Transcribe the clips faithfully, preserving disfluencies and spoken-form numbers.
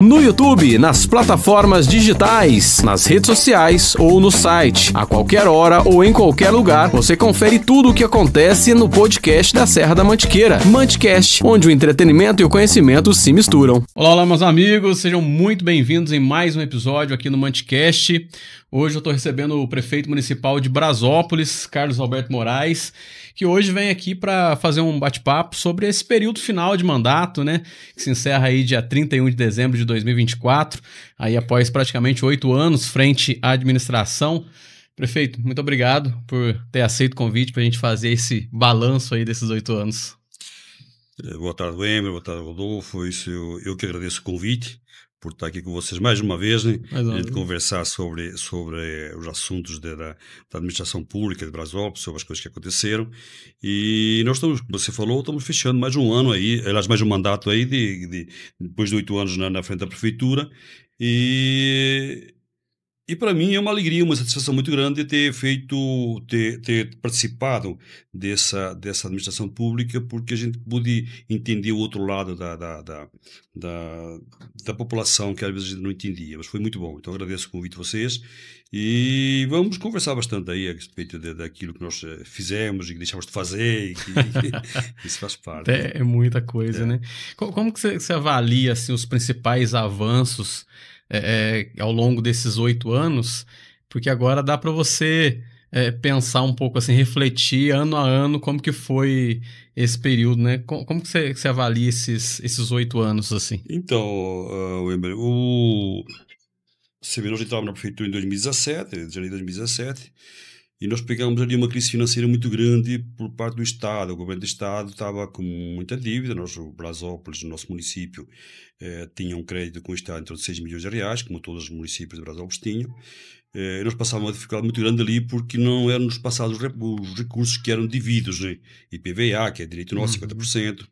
No YouTube, nas plataformas digitais, nas redes sociais ou no site. A qualquer hora ou em qualquer lugar, você confere tudo o que acontece no podcast da Serra da Mantiqueira. Mantcast, onde o entretenimento e o conhecimento se misturam. Olá, olá, meus amigos. Sejam muito bem-vindos em mais um episódio aqui no Mantcast. Hoje eu estou recebendo o prefeito municipal de Brasópolis, Carlos Alberto Moraes, que hoje vem aqui para fazer um bate-papo sobre esse período final de mandato, né? Que se encerra aí dia trinta e um de dezembro de dois mil e vinte e quatro, aí após praticamente oito anos frente à administração. Prefeito, muito obrigado por ter aceito o convite para a gente fazer esse balanço aí desses oito anos. Boa tarde, Weber, boa tarde, Rodolfo. Isso, eu, eu que agradeço o convite por estar aqui com vocês mais uma vez, né? Mais uma vez. De conversar sobre, sobre os assuntos de, da, da administração pública de Brasópolis, sobre as coisas que aconteceram. E nós estamos, como você falou, estamos fechando mais um ano aí, aliás, mais um mandato aí, de, de, depois de oito anos na, na frente da prefeitura. E, e para mim é uma alegria, uma satisfação muito grande ter feito, ter, ter participado dessa, dessa administração pública, porque a gente pôde entender o outro lado da... da, da Da, da população, que às vezes não entendia, mas foi muito bom. Então agradeço o convite a vocês e vamos conversar bastante aí a respeito de, daquilo que nós fizemos e que deixamos de fazer e que, e isso faz parte. É, é muita coisa, é. Né? Como, como que você, você avalia assim, os principais avanços é, é, ao longo desses oito anos? Porque agora dá para você é, pensar um pouco, assim, refletir ano a ano como que foi esse período, né? Como, como que você, você avalia esses oito anos, assim? Então, uh, Weber, o... nós entramos na prefeitura em dois mil e dezassete, em janeiro de dois mil e dezassete, e nós pegamos ali uma crise financeira muito grande por parte do Estado. O governo do Estado estava com muita dívida. Nós, o Brasópolis, no nosso município, eh, tinha um crédito com o Estado em torno de seis milhões de reais, como todos os municípios de Brasópolis tinham. Eh, nós passávamos uma dificuldade muito grande ali porque não eram-nos passados os recursos que eram devidos, né? I P V A, que é direito nosso, uhum. cinquenta por cento,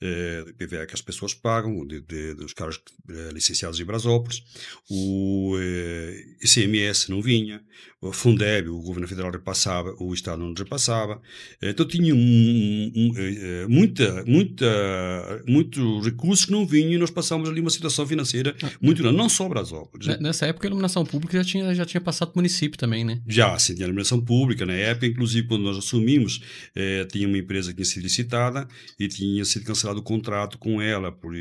eh, I P V A que as pessoas pagam, de, de, dos carros eh, licenciados em Brasópolis, o eh, I C M S não vinha, o Fundeb, o governo federal repassava, o Estado não repassava, eh, então tinha um, um, um, eh, muita, muita, muitos recursos que não vinham e nós passávamos ali uma situação financeira ah, muito grande, não só Brasópolis. Né? Nessa época a iluminação pública já tinha, já tinha passado para o município também, né? Já, sim, tinha iluminação pública na época, inclusive quando nós assumimos, eh, tinha uma empresa que tinha sido licitada e tinha sido cancelado o contrato com ela, por,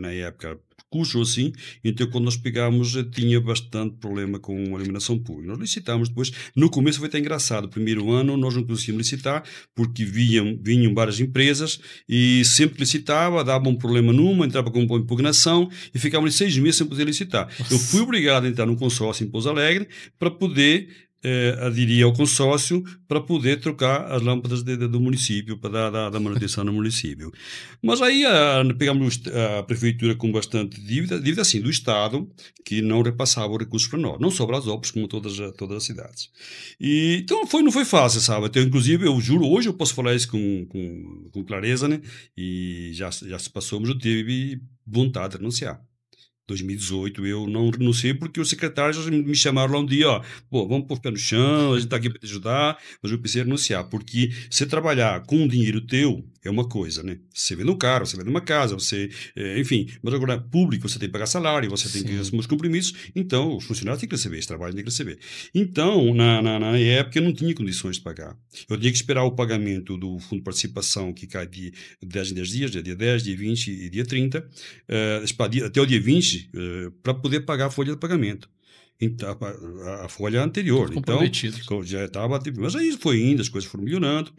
na época, custo assim, então quando nós pegámos tinha bastante problema com a iluminação pública. Nós licitámos depois, no começo foi até engraçado, o primeiro ano nós não conseguíamos licitar, porque vinham, vinham várias empresas e sempre licitava, dava um problema numa, entrava com uma impugnação e ficavam ali seis meses sem poder licitar. Nossa. Eu fui obrigado a entrar num consórcio em Pouso Alegre para poder... Eh, adiria ao consórcio para poder trocar as lâmpadas de, de, do município, para dar, dar, dar manutenção no município. Mas aí a, pegamos a prefeitura com bastante dívida, dívida assim, do Estado, que não repassava os recursos para nós, não só Brasópolis, como todas, todas as cidades. E, então foi, não foi fácil, sabe? Então, inclusive, eu juro, hoje eu posso falar isso com, com, com clareza, né? E já, já se passou, mas eu tive vontade de renunciar. dois mil e dezoito eu não renunciei porque os secretários me chamaram lá um dia, ó, pô, vamos pôr o pé no chão, a gente está aqui para te ajudar, mas eu pensei em renunciar, porque você trabalhar com o dinheiro teu é uma coisa, né? Você vende um carro, você vende uma casa, você, é, enfim, mas agora público você tem que pagar salário, você Sim. tem que assumir os compromissos, então os funcionários têm que receber, esse trabalho tem que receber. Então, na, na, na época eu não tinha condições de pagar. Eu tinha que esperar o pagamento do Fundo de Participação que cai de dez em dez dias, dia dez, dia vinte e dia trinta, uh, até o dia vinte, para poder pagar a folha de pagamento. A folha anterior. Então, já estava. Mas aí foi indo, as coisas foram melhorando.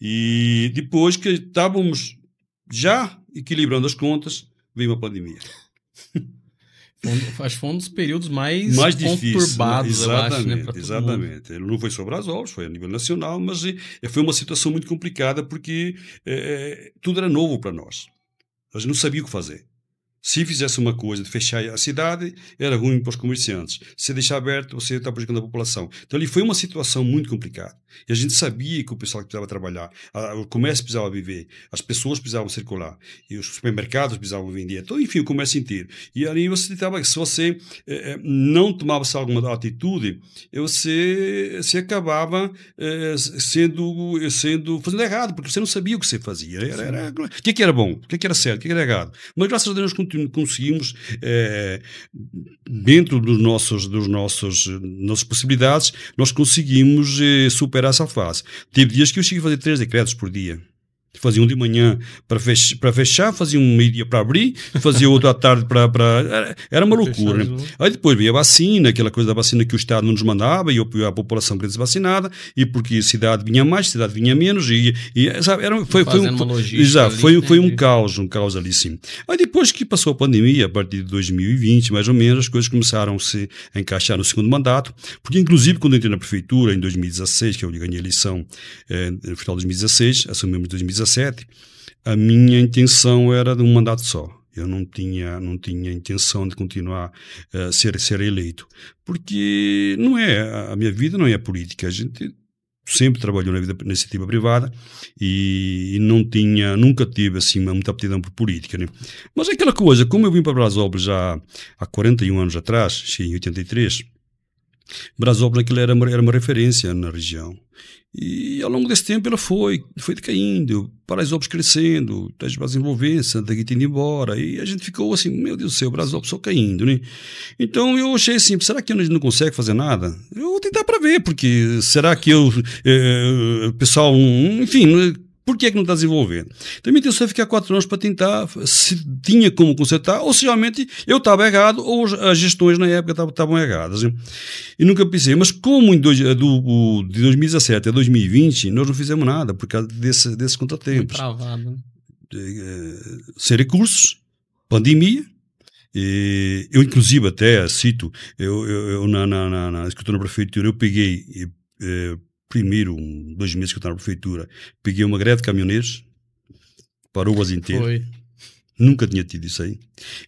E depois que estávamos já equilibrando as contas, veio uma pandemia. Acho que foi um dos períodos mais, mais conturbados, difícil, né? Exatamente, eu acho, né? Exatamente. Não foi só Brasópolis, foi a nível nacional, mas foi uma situação muito complicada porque é, tudo era novo para nós. A gente não sabia o que fazer. Se fizesse uma coisa de fechar a cidade, era ruim para os comerciantes. Se deixar aberto, você está prejudicando a população. Então, ali foi uma situação muito complicada. E a gente sabia que o pessoal precisava trabalhar, a, o comércio precisava viver, as pessoas precisavam circular, e os supermercados precisavam vender, então, enfim, o comércio inteiro. E ali você estava, se você eh, não tomasse alguma atitude, você, você acabava eh, sendo, sendo, fazendo errado, porque você não sabia o que você fazia. Era, era, o que, que era bom? O que, que era certo? O que, que era errado? Mas, graças a Deus, conseguimos, eh, dentro dos nossos, dos nossos nossas possibilidades, nós conseguimos eh, superar essa fase. Tive dias que eu cheguei a fazer três decretos por dia. Fazia um de manhã para fechar, para fechar fazia um meio-dia para abrir, fazia outro à tarde para... para... Era uma loucura. Né? Aí depois veio a vacina, aquela coisa da vacina que o Estado não nos mandava, e a população queria ser vacinada, e porque a cidade vinha mais, a cidade vinha menos, e, e sabe, era, foi, foi, um, foi, exato, ali, foi, foi um caos, um caos ali sim. Aí depois que passou a pandemia, a partir de dois mil e vinte, mais ou menos, as coisas começaram a se encaixar no segundo mandato, porque inclusive quando eu entrei na prefeitura, em dois mil e dezasseis, que eu ganhei a eleição eh, no final de dois mil e dezasseis, assumimos dois mil e dezessete, a minha intenção era de um mandato só. Eu não tinha, não tinha intenção de continuar a uh, ser, ser eleito. Porque não é, a minha vida não é política. A gente sempre trabalhou na vida, na iniciativa privada e, e não tinha, nunca tive assim, muita aptidão por política. Né? Mas é aquela coisa, como eu vim para Brasópolis já há quarenta e um anos atrás, cheguei em oitenta e três, Brasópolis aquilo era uma, era uma referência na região. E ao longo desse tempo ela foi, foi decaindo, Paraisópolis crescendo, Itajubá desenvolvendo, Santa Guita indo embora, e a gente ficou assim, meu Deus do céu, Brasópolis só caindo, né? Então eu achei assim, será que a gente não consegue fazer nada? Eu vou tentar para ver, porque será que eu, é, pessoal, enfim, por que é que não está desenvolvendo? Então a minha intenção é ficar quatro anos para tentar, se tinha como consertar, ou se realmente eu estava errado, ou as gestões na época estavam erradas. Né? E nunca pensei, mas como em dois, do, de dois mil e dezassete a dois mil e vinte nós não fizemos nada por causa desse, desses contratempos. Travado. Sem recursos, pandemia. E eu inclusive até cito, eu, eu, eu na, na, na, na escritura da prefeitura, eu peguei... E, e, primeiro, um, dois meses que eu estava na prefeitura, peguei uma greve de caminhoneiros, parou o Brasil inteiro. Foi. Nunca tinha tido isso aí.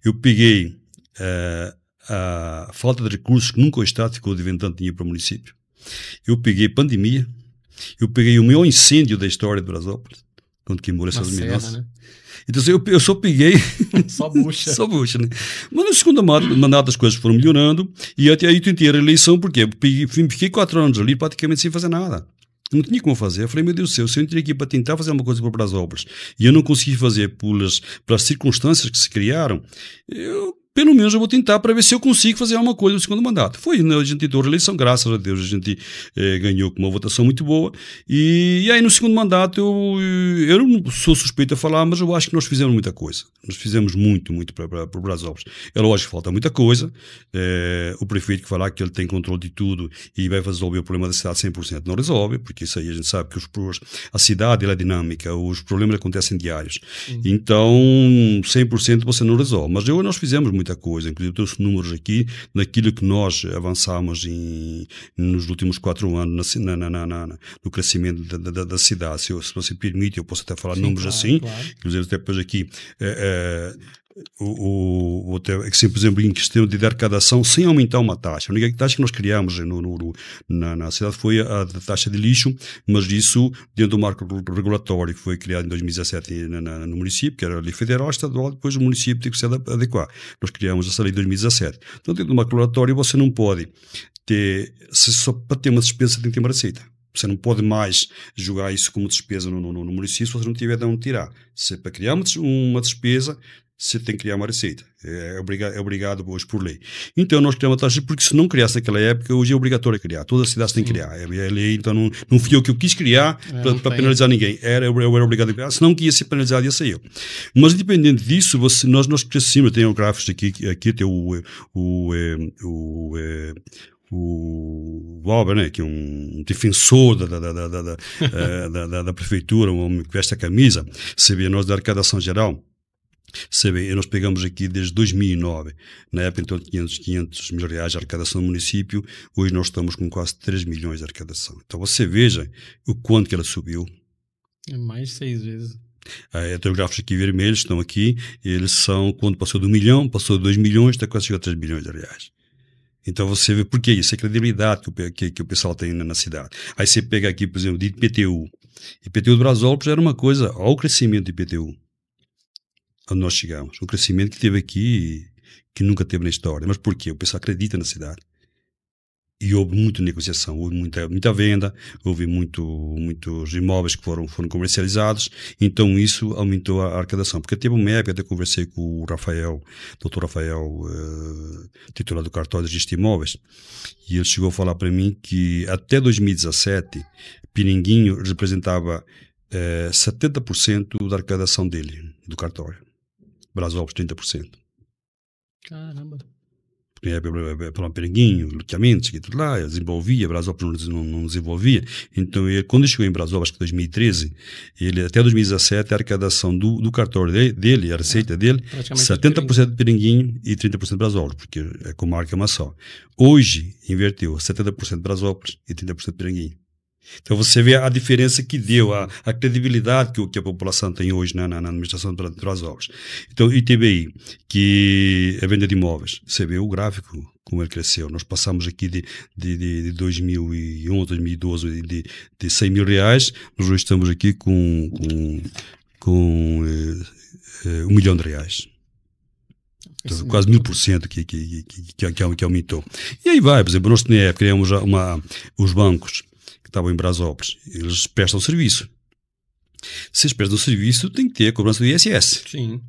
Eu peguei uh, a falta de recursos que nunca o Estado ficou devendo tanto dinheiro para o município. Eu peguei pandemia. Eu peguei o maior incêndio da história de Brasópolis, quando queimou essas Minas. Né? Então, eu, eu só peguei... Só bucha. Só bucha, né? Mas no segundo mandato as coisas foram melhorando e até aí tentei a reeleição, porque peguei, fiquei quatro anos ali praticamente sem fazer nada. Eu não tinha como fazer. Eu falei, meu Deus do céu, se eu entrei aqui para tentar fazer uma coisa para Brasópolis e eu não consegui fazer pelas, pelas circunstâncias que se criaram, eu... Pelo menos eu vou tentar para ver se eu consigo fazer alguma coisa no segundo mandato. Foi, né? A gente tentou a reeleição, graças a Deus, a gente eh, ganhou com uma votação muito boa. E, e aí no segundo mandato, eu, eu não sou suspeito a falar, mas eu acho que nós fizemos muita coisa. Nós fizemos muito, muito para o Brasópolis. É lógico que falta muita coisa. É, o prefeito que falar que ele tem controle de tudo e vai resolver o problema da cidade cem por cento não resolve, porque isso aí a gente sabe que os, a cidade ela é dinâmica, os problemas acontecem diários. Uhum. Então, cem por cento você não resolve. Mas eu, nós fizemos muito. Muita coisa, inclusive trouxe números aqui daquilo que nós avançámos em, nos últimos quatro anos na, na, na, na, na, no crescimento da, da, da cidade. Se, eu, se você permite, eu posso até falar sim, números claro, assim, claro. Inclusive até depois aqui, é, é, o, o, até, assim, por exemplo, em questão de arrecadação, sem aumentar uma taxa. A única taxa que nós criámos no, no, na, na cidade foi a, a taxa de lixo, mas isso dentro do marco regulatório que foi criado em dois mil e dezassete na, na, no município, que era a lei federal, estadual, depois o município tem que se adequar. Nós criamos essa lei de dois mil e dezassete. Então, dentro de uma regulatória, você não pode ter... Se só para ter uma despesa, tem que ter uma receita. Você não pode mais jogar isso como despesa no, no, no município se você não tiver de onde tirar. Se para criar uma, uma despesa, você tem que criar uma receita. É obrigado, é obrigado hoje por lei. Então, nós criamos a taxa, porque se não criasse naquela época, hoje é obrigatório criar. Todas as cidades têm que criar. É lei, então não, não fui eu que eu quis criar é, para penalizar ninguém. Era, eu, eu era obrigado a criar, senão que ia ser penalizado, ia ser eu. Mas, independente disso, você, nós, nós crescemos. Eu tenho um gráfico aqui, aqui tem o... o, o, o o Weber, né, que é um defensor da, da, da, da, da, da, da, da prefeitura, um homem que veste a camisa, você vê, nós da arrecadação geral, você vê, nós pegamos aqui desde dois mil e nove, na época então quinhentos, quinhentos mil reais de arrecadação no município, hoje nós estamos com quase três milhões de arrecadação. Então você veja o quanto que ela subiu. É mais de seis vezes. É, os gráficos aqui vermelhos estão aqui, eles são, quando passou de um milhão, passou de dois milhões, está quase chegando a três milhões de reais. Então você vê, porque isso é a credibilidade que o, que, que o pessoal tem na, na cidade. Aí você pega aqui, por exemplo, de I P T U. I P T U do Brasópolis era uma coisa, olha o crescimento do I P T U, onde nós chegamos. O crescimento que teve aqui, que nunca teve na história. Mas por quê? O pessoal acredita na cidade. E houve muita negociação, houve muita, muita venda, houve muito, muitos imóveis que foram, foram comercializados, então isso aumentou a arrecadação. Porque teve uma época, até conversei com o Rafael, doutor Rafael, eh, titular do cartório de gestão de imóveis, e ele chegou a falar para mim que até dois mil e dezassete, Piranguinho representava eh, setenta por cento da arrecadação dele, do cartório. Brazópolis, trinta por cento. Caramba! Para Piranguinho, loteamentos, que tudo lá, desenvolvia, Brazópolis não, não desenvolvia. Então, ele, quando chegou em Brazópolis, acho que em dois mil e treze, ele, até dois mil e dezassete, a arrecadação do, do cartório dele, dele, a receita dele, setenta por cento de Piranguinho e trinta por cento de Brazópolis, porque a comarca é uma só. Hoje, inverteu setenta por cento de Brazópolis e trinta por cento de Piranguinho. Então, você vê a diferença que deu, a, a credibilidade que, que a população tem hoje na, na, na administração de Brazópolis. Então, I T B I, que é a venda de imóveis, você vê o gráfico, como ele cresceu. Nós passamos aqui de, de, de, de dois mil e onze, dois mil e doze, de, de cem mil reais, nós hoje estamos aqui com, com, com é, é, um milhão de reais. Então, quase mil por cento que, que, que, que, que aumentou. E aí vai, por exemplo, nós na época criamos uma, os bancos, estavam em Brazópolis, eles prestam serviço. Se eles prestam serviço, tem que ter a cobrança do I S S. Sim.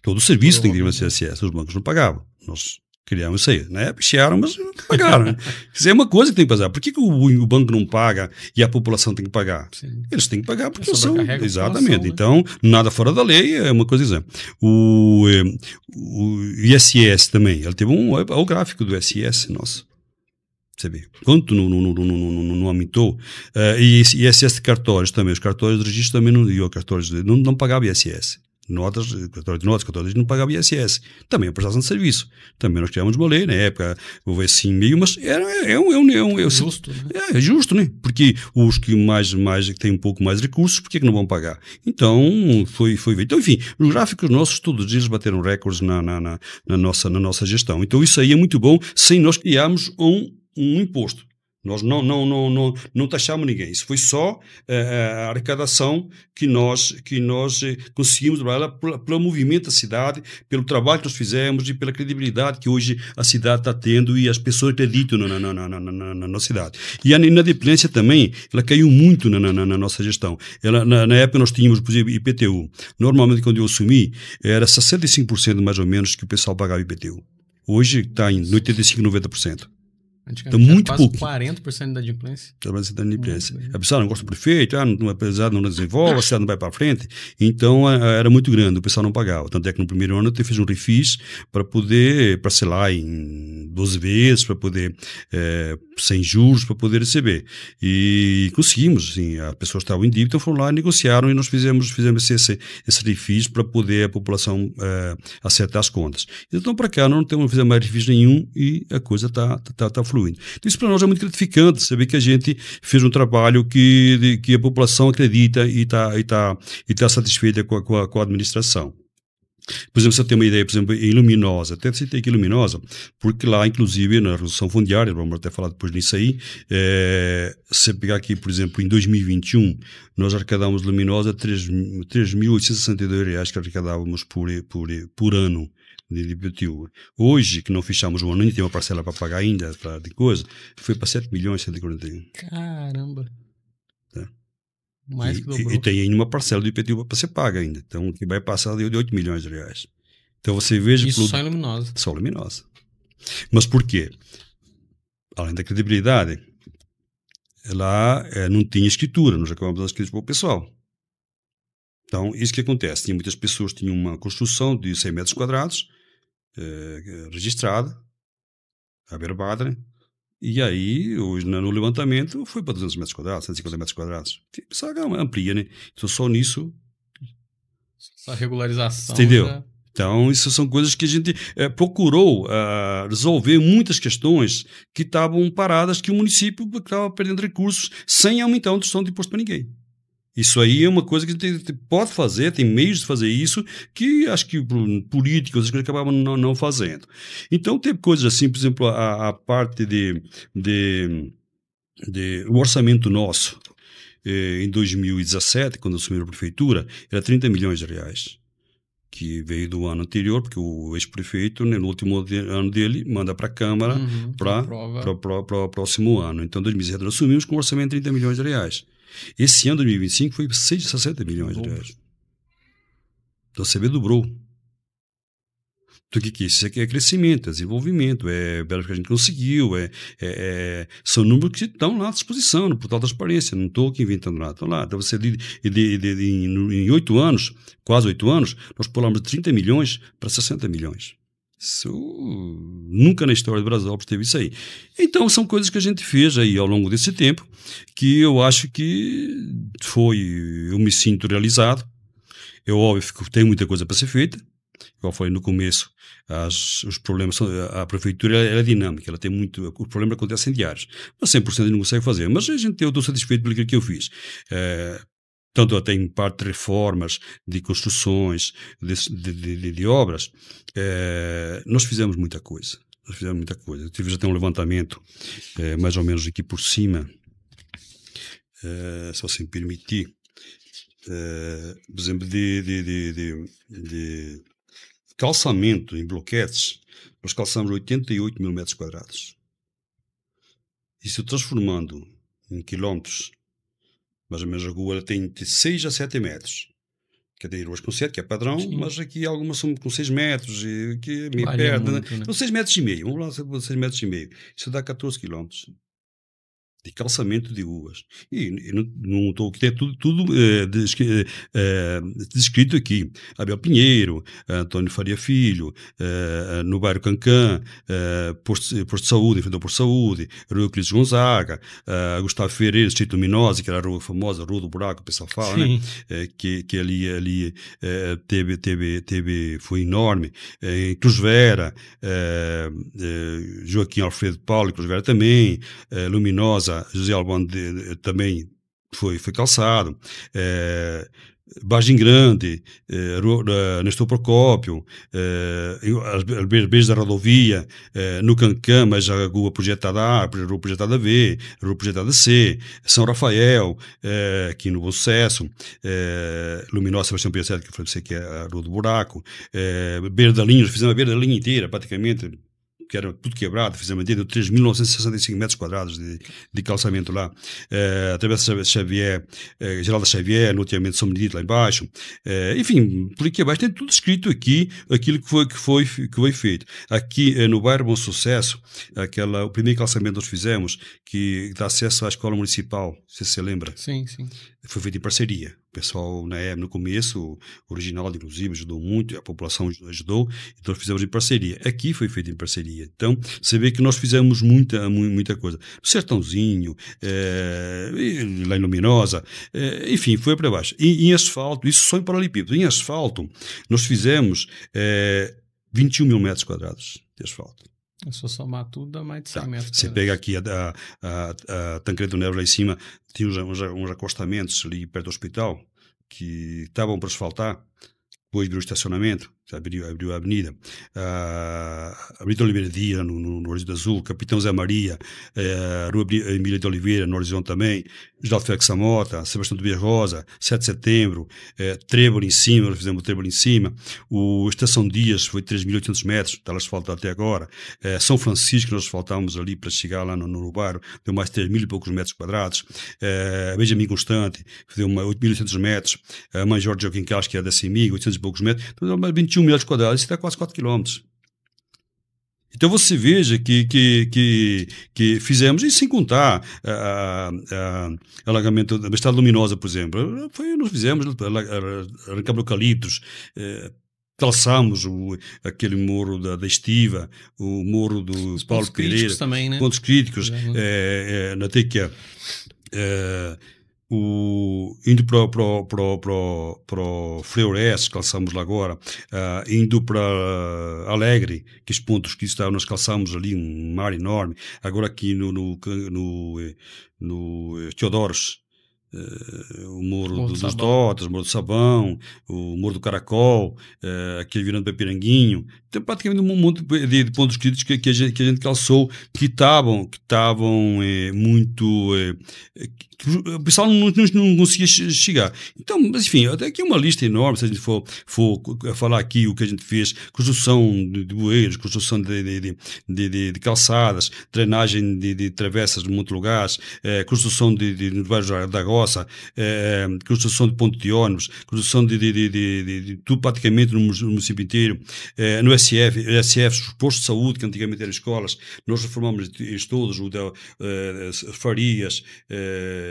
Todo o serviço tem que ter a cobrança do I S S. Os bancos não pagavam. Nós criamos isso aí, né? Pichearam, mas pagaram. Isso é uma coisa que tem que passar. Por que, que o, o banco não paga e a população tem que pagar? Sim. Eles têm que pagar porque são... Exatamente. Né? Então, nada fora da lei é uma coisa exemplo. O, o I S S também, ele teve um... o gráfico do I S S nosso. Saber. Quanto não, não, não, não, não, não aumentou, uh, e I S S de cartórios também, os cartórios de registro também não, e os cartórios de, não, não pagavam I S S, notas, cartórios de notas, cartórios de não pagavam I S S, também a prestação de serviço, também nós criamos uma lei, na época houve assim meio, mas é, é, é, um, é, um, é, um, é justo, né? É, é justo, né? Porque os que mais, mais, têm um pouco mais de recursos, por que não vão pagar? Então, foi, foi então, enfim, os gráficos nossos, todos eles bateram recordes na, na, na, na, nossa, na nossa gestão, então isso aí é muito bom, sem nós criarmos um um imposto. Nós não, não, não, não, não taxamos ninguém. Isso foi só uh, a arrecadação que nós, que nós uh, conseguimos trabalhar pelo, pelo movimento da cidade, pelo trabalho que nós fizemos e pela credibilidade que hoje a cidade está tendo e as pessoas acreditam na, na, na, na, na, na nossa cidade. E a inadimplência também, ela caiu muito na, na, na nossa gestão. Ela, na, na época nós tínhamos, por exemplo, I P T U. Normalmente, quando eu assumi, era sessenta e cinco por cento mais ou menos que o pessoal pagava I P T U. Hoje está em oitenta e cinco por cento, noventa por cento. Então, muito pouco. quarenta por cento da inadimplência. quarenta por cento da inadimplência. A pessoa não gosta do prefeito, ah, não, a pessoa não desenvolve, a cidade não vai para frente. Então, a, a, era muito grande, o pessoal não pagava. Tanto é que no primeiro ano eu fiz um refis para poder parcelar em doze vezes, para poder, é, sem juros, para poder receber. E conseguimos, assim, as pessoas estavam em dívida, foram lá, negociaram e nós fizemos, fizemos esse, esse refis para poder a população é, acertar as contas. Então, para cá, nós não temos, fizemos mais refis nenhum e a coisa está tá, tá fluindo. Então, isso para nós é muito gratificante, saber que a gente fez um trabalho que, de, que a população acredita e está e tá, e tá satisfeita com a, com, a, com a administração. Por exemplo, se eu tenho uma ideia, por exemplo, em Luminosa, até citei aqui Luminosa, porque lá, inclusive, na resolução fundiária, vamos até falar depois disso aí, é, se pegar aqui, por exemplo, em dois mil e vinte e um, nós arrecadávamos Luminosa três mil oitocentos e sessenta e dois reais que arrecadávamos por, por, por ano. De I P T U. Hoje, que não fechamos o ano, nem tem uma parcela para pagar ainda, pra, de coisa, foi para sete milhões e cento e quarenta e um. Caramba! Tá. Mais e, que dobrou. E, e tem ainda uma parcela do I P T U para ser paga ainda. Então, que vai passar de oito milhões de reais. Então, você veja... Isso pelo... só é Luminosa. Só Luminosa. Mas por quê? Além da credibilidade, lá é, não tinha escritura, nós acabamos das escrituras para o pessoal. Então, isso que acontece. Tinha muitas pessoas que tinham uma construção de cem metros quadrados, eh, registrada, averbada, né? E aí, hoje, no levantamento, foi para duzentos metros quadrados, cento e cinquenta metros quadrados. Só amplia, né? Então, só nisso... Só regularização... Entendeu? Já... Então, isso são coisas que a gente eh, procurou ah, resolver muitas questões que estavam paradas, que o município estava perdendo recursos sem aumentar a redução de imposto para ninguém. Isso aí é uma coisa que a gente pode fazer, tem meios de fazer isso, que acho que políticos, as coisas acabavam não, não fazendo. Então, teve coisas assim, por exemplo, a, a parte de, de, de o orçamento nosso, eh, em dois mil e dezassete, quando assumiram a prefeitura, era trinta milhões de reais. que veio do ano anterior, porque o ex-prefeito, no último de, ano dele, manda para a Câmara uhum, para o próximo ano. Então, em dois mil e dezessete, nós assumimos com um orçamento de trinta milhões de reais. Esse ano, dois mil e vinte e cinco, foi seiscentos e sessenta milhões de reais. Então, a C B dobrou. Então, o que, que é isso? Isso aqui é crescimento, é desenvolvimento, é belas que a gente conseguiu, é, é, é, são números que estão lá à disposição, no portal da transparência, não estou aqui inventando nada, estão lá. Então, você, de, de, de, de, em oito anos, quase oito anos, nós pulamos de trinta milhões para sessenta milhões. Isso, nunca na história do Brasil teve isso aí. Então, são coisas que a gente fez aí ao longo desse tempo, que eu acho que foi, eu me sinto realizado. Eu, óbvio, tem muita coisa para ser feita. Como eu falei no começo, as, os problemas, a prefeitura ela é dinâmica, ela tem muito, os problemas acontecem diários, mas cem por cento a gente não consegue fazer, mas a gente, eu estou satisfeito pelo que eu fiz. É, tanto até em parte de reformas, de construções, de, de, de, de obras, é, nós fizemos muita coisa, nós fizemos muita coisa. Eu tive já até um levantamento, é, mais ou menos aqui por cima, é, só se me permitir, é, por exemplo, de... de, de, de, de calçamento em bloquetes, nós calçamos oitenta e oito mil metros quadrados. Isso transformando em quilómetros, mais ou menos a rua tem entre seis a sete metros. Que tem ruas com sete, que é padrão, sim, mas aqui algumas são com seis metros, e que me vale perde. Muito, né? Né? Então, seis metros e meio, vamos lá, seis metros e meio. Isso dá catorze quilómetros. De calçamento de ruas. E, e não estou aqui, é tudo, tudo é, descri, é, descrito aqui. Abel Pinheiro, Antônio Faria Filho, é, no bairro Cancã, é, Porto, Porto de Saúde, enfrentou Porto de Saúde, Rua Euclides Gonzaga, é, Gustavo Ferreira, Distrito Luminosa, que era a rua famosa, a Rua do Buraco, o pessoal fala, né? É, que, que ali, ali é, teve, teve, teve, foi enorme. É, Cruz Vera, é, é, Joaquim Alfredo Paulo, Cruz Vera também, é, Luminosa, José Albano também foi, foi calçado, é, Bagem Grande, é, Nestor Procópio, é, as beijas da rodovia, é, no Cancã, mas a rua projetada A, a rua projetada B, a rua projetada C, São Rafael, é, aqui no Bom Sucesso, é, Luminosa Sebastião Piacete, que eu falei para você que é a Rua do Buraco, é, beira da linha, fizemos a beira da linha inteira, praticamente, que era tudo quebrado, fizemos deu três mil novecentos e sessenta e cinco metros quadrados de, de calçamento lá, é, através da Xavier, é, Geralda Xavier, no loteamento São Benedito lá embaixo, é, enfim, por aqui abaixo tem tudo escrito aqui, aquilo que foi, que foi, que foi feito. Aqui é, no bairro Bom Sucesso, aquela, o primeiro calçamento que nós fizemos, que dá acesso à escola municipal, se você lembra? Sim, sim. Foi feito em parceria. O pessoal, na época, no começo, original, inclusive, ajudou muito, a população ajudou, então fizemos em parceria. Aqui foi feito em parceria. Então, você vê que nós fizemos muita, muita coisa. No Sertãozinho, é, lá em Luminosa, é, enfim, foi para baixo. E, em asfalto, isso só em paralelepípedo, em asfalto, nós fizemos é, vinte e um mil metros quadrados de asfalto. É só somar tudo, dá mais de cem tá. metros. Você pega aqui a, a, a, a Tancredo Neves lá em cima, tinha uns, uns, uns acostamentos ali perto do hospital que estavam para asfaltar, depois abriu o estacionamento, abriu, abriu a avenida. Uh, abriu Oliveira Dias, no, no, no Horizonte Azul, Capitão Zé Maria, uh, Rua Emília de Oliveira, no Horizonte também, Geraldo Félix Samota, Sebastião Tobias Rosa, sete de setembro, uh, Trébor em cima, nós fizemos o Trébor em cima, o Estação Dias foi três mil e oitocentos metros, está lá asfaltado até agora, uh, São Francisco, nós asfaltámos ali para chegar lá no, no bairro, deu mais de três mil e poucos metros quadrados, uh, Benjamin Constante, deu oito mil e oitocentos metros, uh, a mãe Jorge Joaquim Carlos, que era da C I M I G, oitocentos e poucos metros, então mais vinte e um metros quadrados, isso dá quase quatro quilômetros. Então você veja que, que, que, que fizemos, e sem contar o alagamento da Estrada Luminosa, por exemplo, foi, nós fizemos, arrancamos eucaliptos, é, calçamos o, aquele morro da, da Estiva, o morro do Os Paulo Pereira, também, né? Pontos críticos, uhum. é, é, na Tequia. É, O, indo para, para, para, para, para o Fleurense, calçamos lá agora, uh, indo para Alegre, que os pontos que estavam, nós calçamos ali um mar enorme, agora aqui no, no, no, no Teodoros, Uh, o Morro dos Dotas, o Morro do Sabão, o Morro do Caracol, uh, aquele virando para Piranguinho. Tem praticamente um monte de, de pontos críticos que, que, a gente, que a gente calçou, que estavam que estavam eh, muito... Eh, o pessoal não, não, não conseguia chegar. Então, mas enfim, até aqui é uma lista enorme, se a gente for, for falar aqui o que a gente fez, construção de, de bueiros, construção de, de, de, de, de calçadas, drenagem de, de travessas de muitos lugares, eh, construção de, de, de vários da Gossa, eh, construção de ponto de ônibus, construção de, de, de, de, de, de tudo praticamente no município inteiro, eh, no S F, S F, postos de saúde, que antigamente eram escolas, nós reformamos todos, o da, eh, Farias, eh,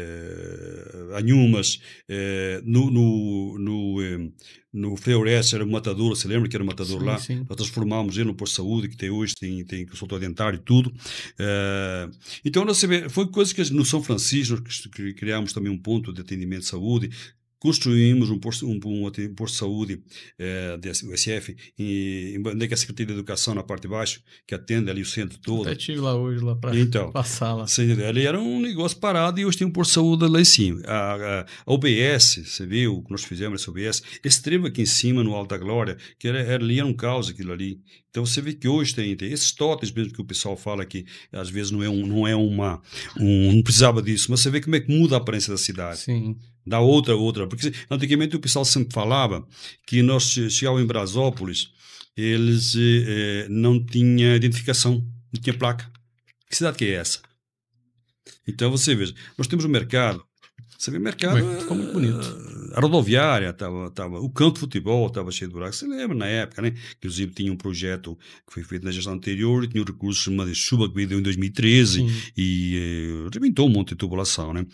Anhumas, eh, no, no, no, eh, no Feures era o Matador, você lembra que era o Matador, sim, lá? Sim. Nós transformámos ele no posto de saúde, que tem hoje, tem, tem consultório dentário e tudo. Eh, então, nós, foi coisa que no São Francisco, que criámos também um ponto de atendimento de saúde, construímos um posto, um, um, um posto de saúde eh, do S F, em, onde é que a Secretaria de Educação, na parte de baixo, que atende ali o centro todo. Eu estive lá hoje, lá para então, passar lá. Assim, ali era um negócio parado e hoje tem um posto de saúde lá em cima. A, a, a O B S, você viu o que nós fizemos, essa O B S, esse trevo aqui em cima, no Alto da Glória, que era, era, ali era um caos aquilo ali. Então você vê que hoje tem, tem esses totens mesmo que o pessoal fala que às vezes não é, um, não é uma... Um, não precisava disso, mas você vê como é que muda a aparência da cidade. Sim. Da outra, outra. Porque antigamente o pessoal sempre falava que nós chegávamos em Brazópolis, eles eh, não tinham identificação, não tinha placa. Que cidade que é essa? Então você veja, nós temos um mercado, você vê, mercado ficou muito bonito. A rodoviária tava, tava, o campo de futebol estava cheio de buracos. Você lembra na época, né? Inclusive tinha um projeto que foi feito na gestão anterior e tinha um recurso chamado chuva que deu em dois mil e treze. Sim. E eh, arrebentou um monte de tubulação, né?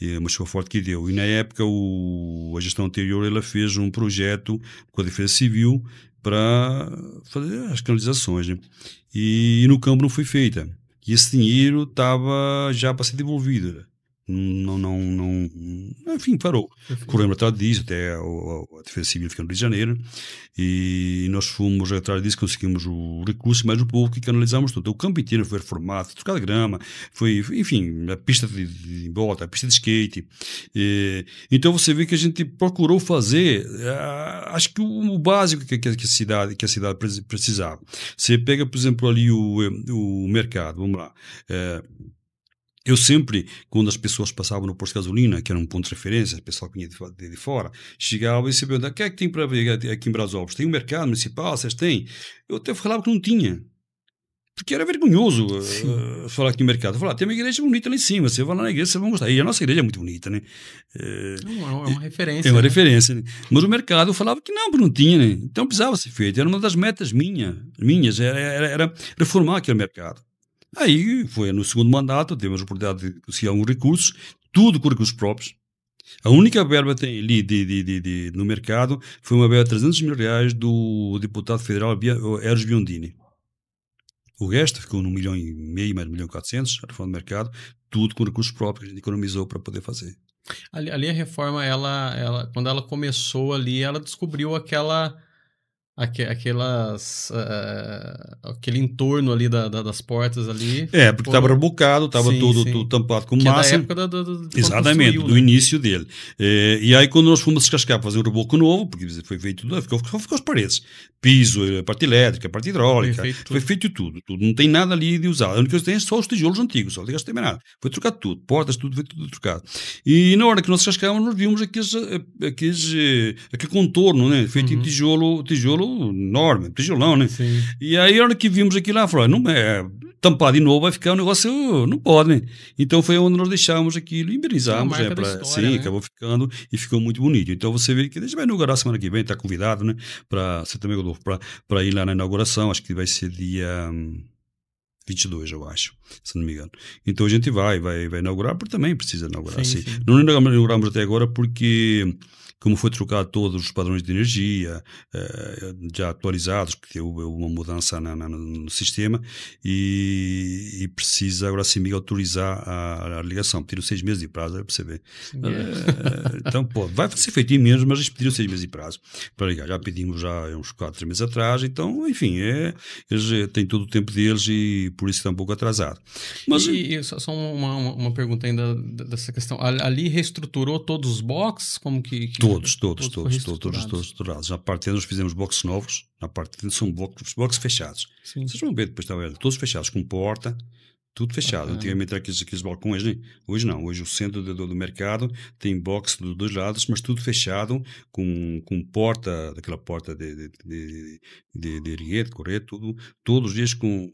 E uma chuva forte que deu. E na época o, a gestão anterior ela fez um projeto com a Defesa Civil para fazer as canalizações, né? E, e no campo não foi feita. E esse dinheiro estava já para ser devolvido, né? Não, não, não, enfim, parou. Corremos atrás disso, até a, a, a Defesa Civil fica no Rio de Janeiro, e nós fomos atrás disso, conseguimos o recurso, mas o povo que canalizamos tudo. O campo inteiro foi reformado, trocado de grama, foi, enfim, a pista de, de bota, a pista de skate. E, então você vê que a gente procurou fazer, a, acho que o, o básico que, que, a cidade, que a cidade precisava. Você pega, por exemplo, ali o, o mercado, vamos lá. É, eu sempre, quando as pessoas passavam no posto de gasolina, que era um ponto de referência, o pessoal que vinha de, de fora, chegava e se perguntava, o que é que tem para ver aqui em Brasópolis? Tem um mercado municipal? Vocês têm? Eu até falava que não tinha. Porque era vergonhoso uh, falar aqui no mercado. Falar, tem uma igreja bonita lá em cima, você vai lá na igreja, vocês vão gostar. E a nossa igreja é muito bonita, né? É, não, é uma referência. É uma né? referência. Né? Mas o mercado, eu falava que não, porque não tinha, né? Então precisava ser feito. Era uma das metas minha, minhas, era, era, era reformar aquele mercado. Aí foi no segundo mandato, tivemos a oportunidade de conseguir alguns recursos, tudo com recursos próprios. A única verba que tem ali de, de, de, de, no mercado foi uma verba de trezentos mil reais do deputado federal Eros Biondini. O resto ficou num milhão e meio, mais um milhão e quatrocentos, a reforma do mercado, tudo com recursos próprios que a gente economizou para poder fazer. Ali, ali a reforma, ela, ela, quando ela começou ali, ela descobriu aquela... Aquelas, uh, aquele entorno ali da, da, das portas ali. É, porque estava rebocado, estava todo, todo tampado com que massa. É da época da, da, do, exatamente, do né? início dele. É, e aí quando nós fomos descascar para fazer um reboco novo, porque foi feito tudo, ficou, ficou as paredes. Piso, parte elétrica, parte hidráulica, foi feito, foi feito tudo, tudo. Não tem nada ali de usar. A única coisa que tem é só os tijolos antigos, só não tem nada. Foi trocado tudo, portas, tudo, foi tudo trocado. E na hora que nós descascávamos, nós vimos aqueles, aqueles, aquele contorno, né? Feito uhum. em tijolo, tijolo enorme, tijolão, né? Sim. E aí a hora que vimos aquilo lá, falou, não é tampar de novo, vai ficar um negócio, não pode, né? Então foi onde nós deixámos aquilo, embelezamos, é, pra, história, sim, né? Acabou ficando e ficou muito bonito. Então você vê que a gente vai inaugurar semana que vem, está convidado, né? Para você também, Rodolfo, para ir lá na inauguração, acho que vai ser dia vinte e dois, eu acho, se não me engano. Então a gente vai, vai, vai inaugurar, porque também precisa inaugurar, sim, sim. Sim. Não inauguramos até agora porque... Como foi trocado todos os padrões de energia, eh, já atualizados, porque houve uma mudança na, na, no sistema, e, e precisa agora sim me autorizar a, a ligação. Pediram seis meses de prazo, é para você ver. Eh, então, pô, vai ser feitinho mesmo, mas eles pediram seis meses de prazo para ligar. Já pedimos já uns quatro, três meses atrás, então, enfim, é, eles têm todo o tempo deles e por isso está um pouco atrasado. Mas, e, e só uma, uma, uma pergunta ainda dessa questão. Ali reestruturou todos os boxes? Como que... que... Todos, todos, todos, todos, todos, todos. Na parte de nós fizemos boxes novos, na parte de dentro são boxes fechados. Vocês vão ver, depois estava todos fechados, com porta, Tudo fechado. Antigamente era aqueles, aqueles balcões, né? Hoje não. Hoje o centro do, do mercado tem box dos dois lados, mas tudo fechado, com, com porta, daquela porta de, de, de, de erguer, correr, tudo, todos os dias com,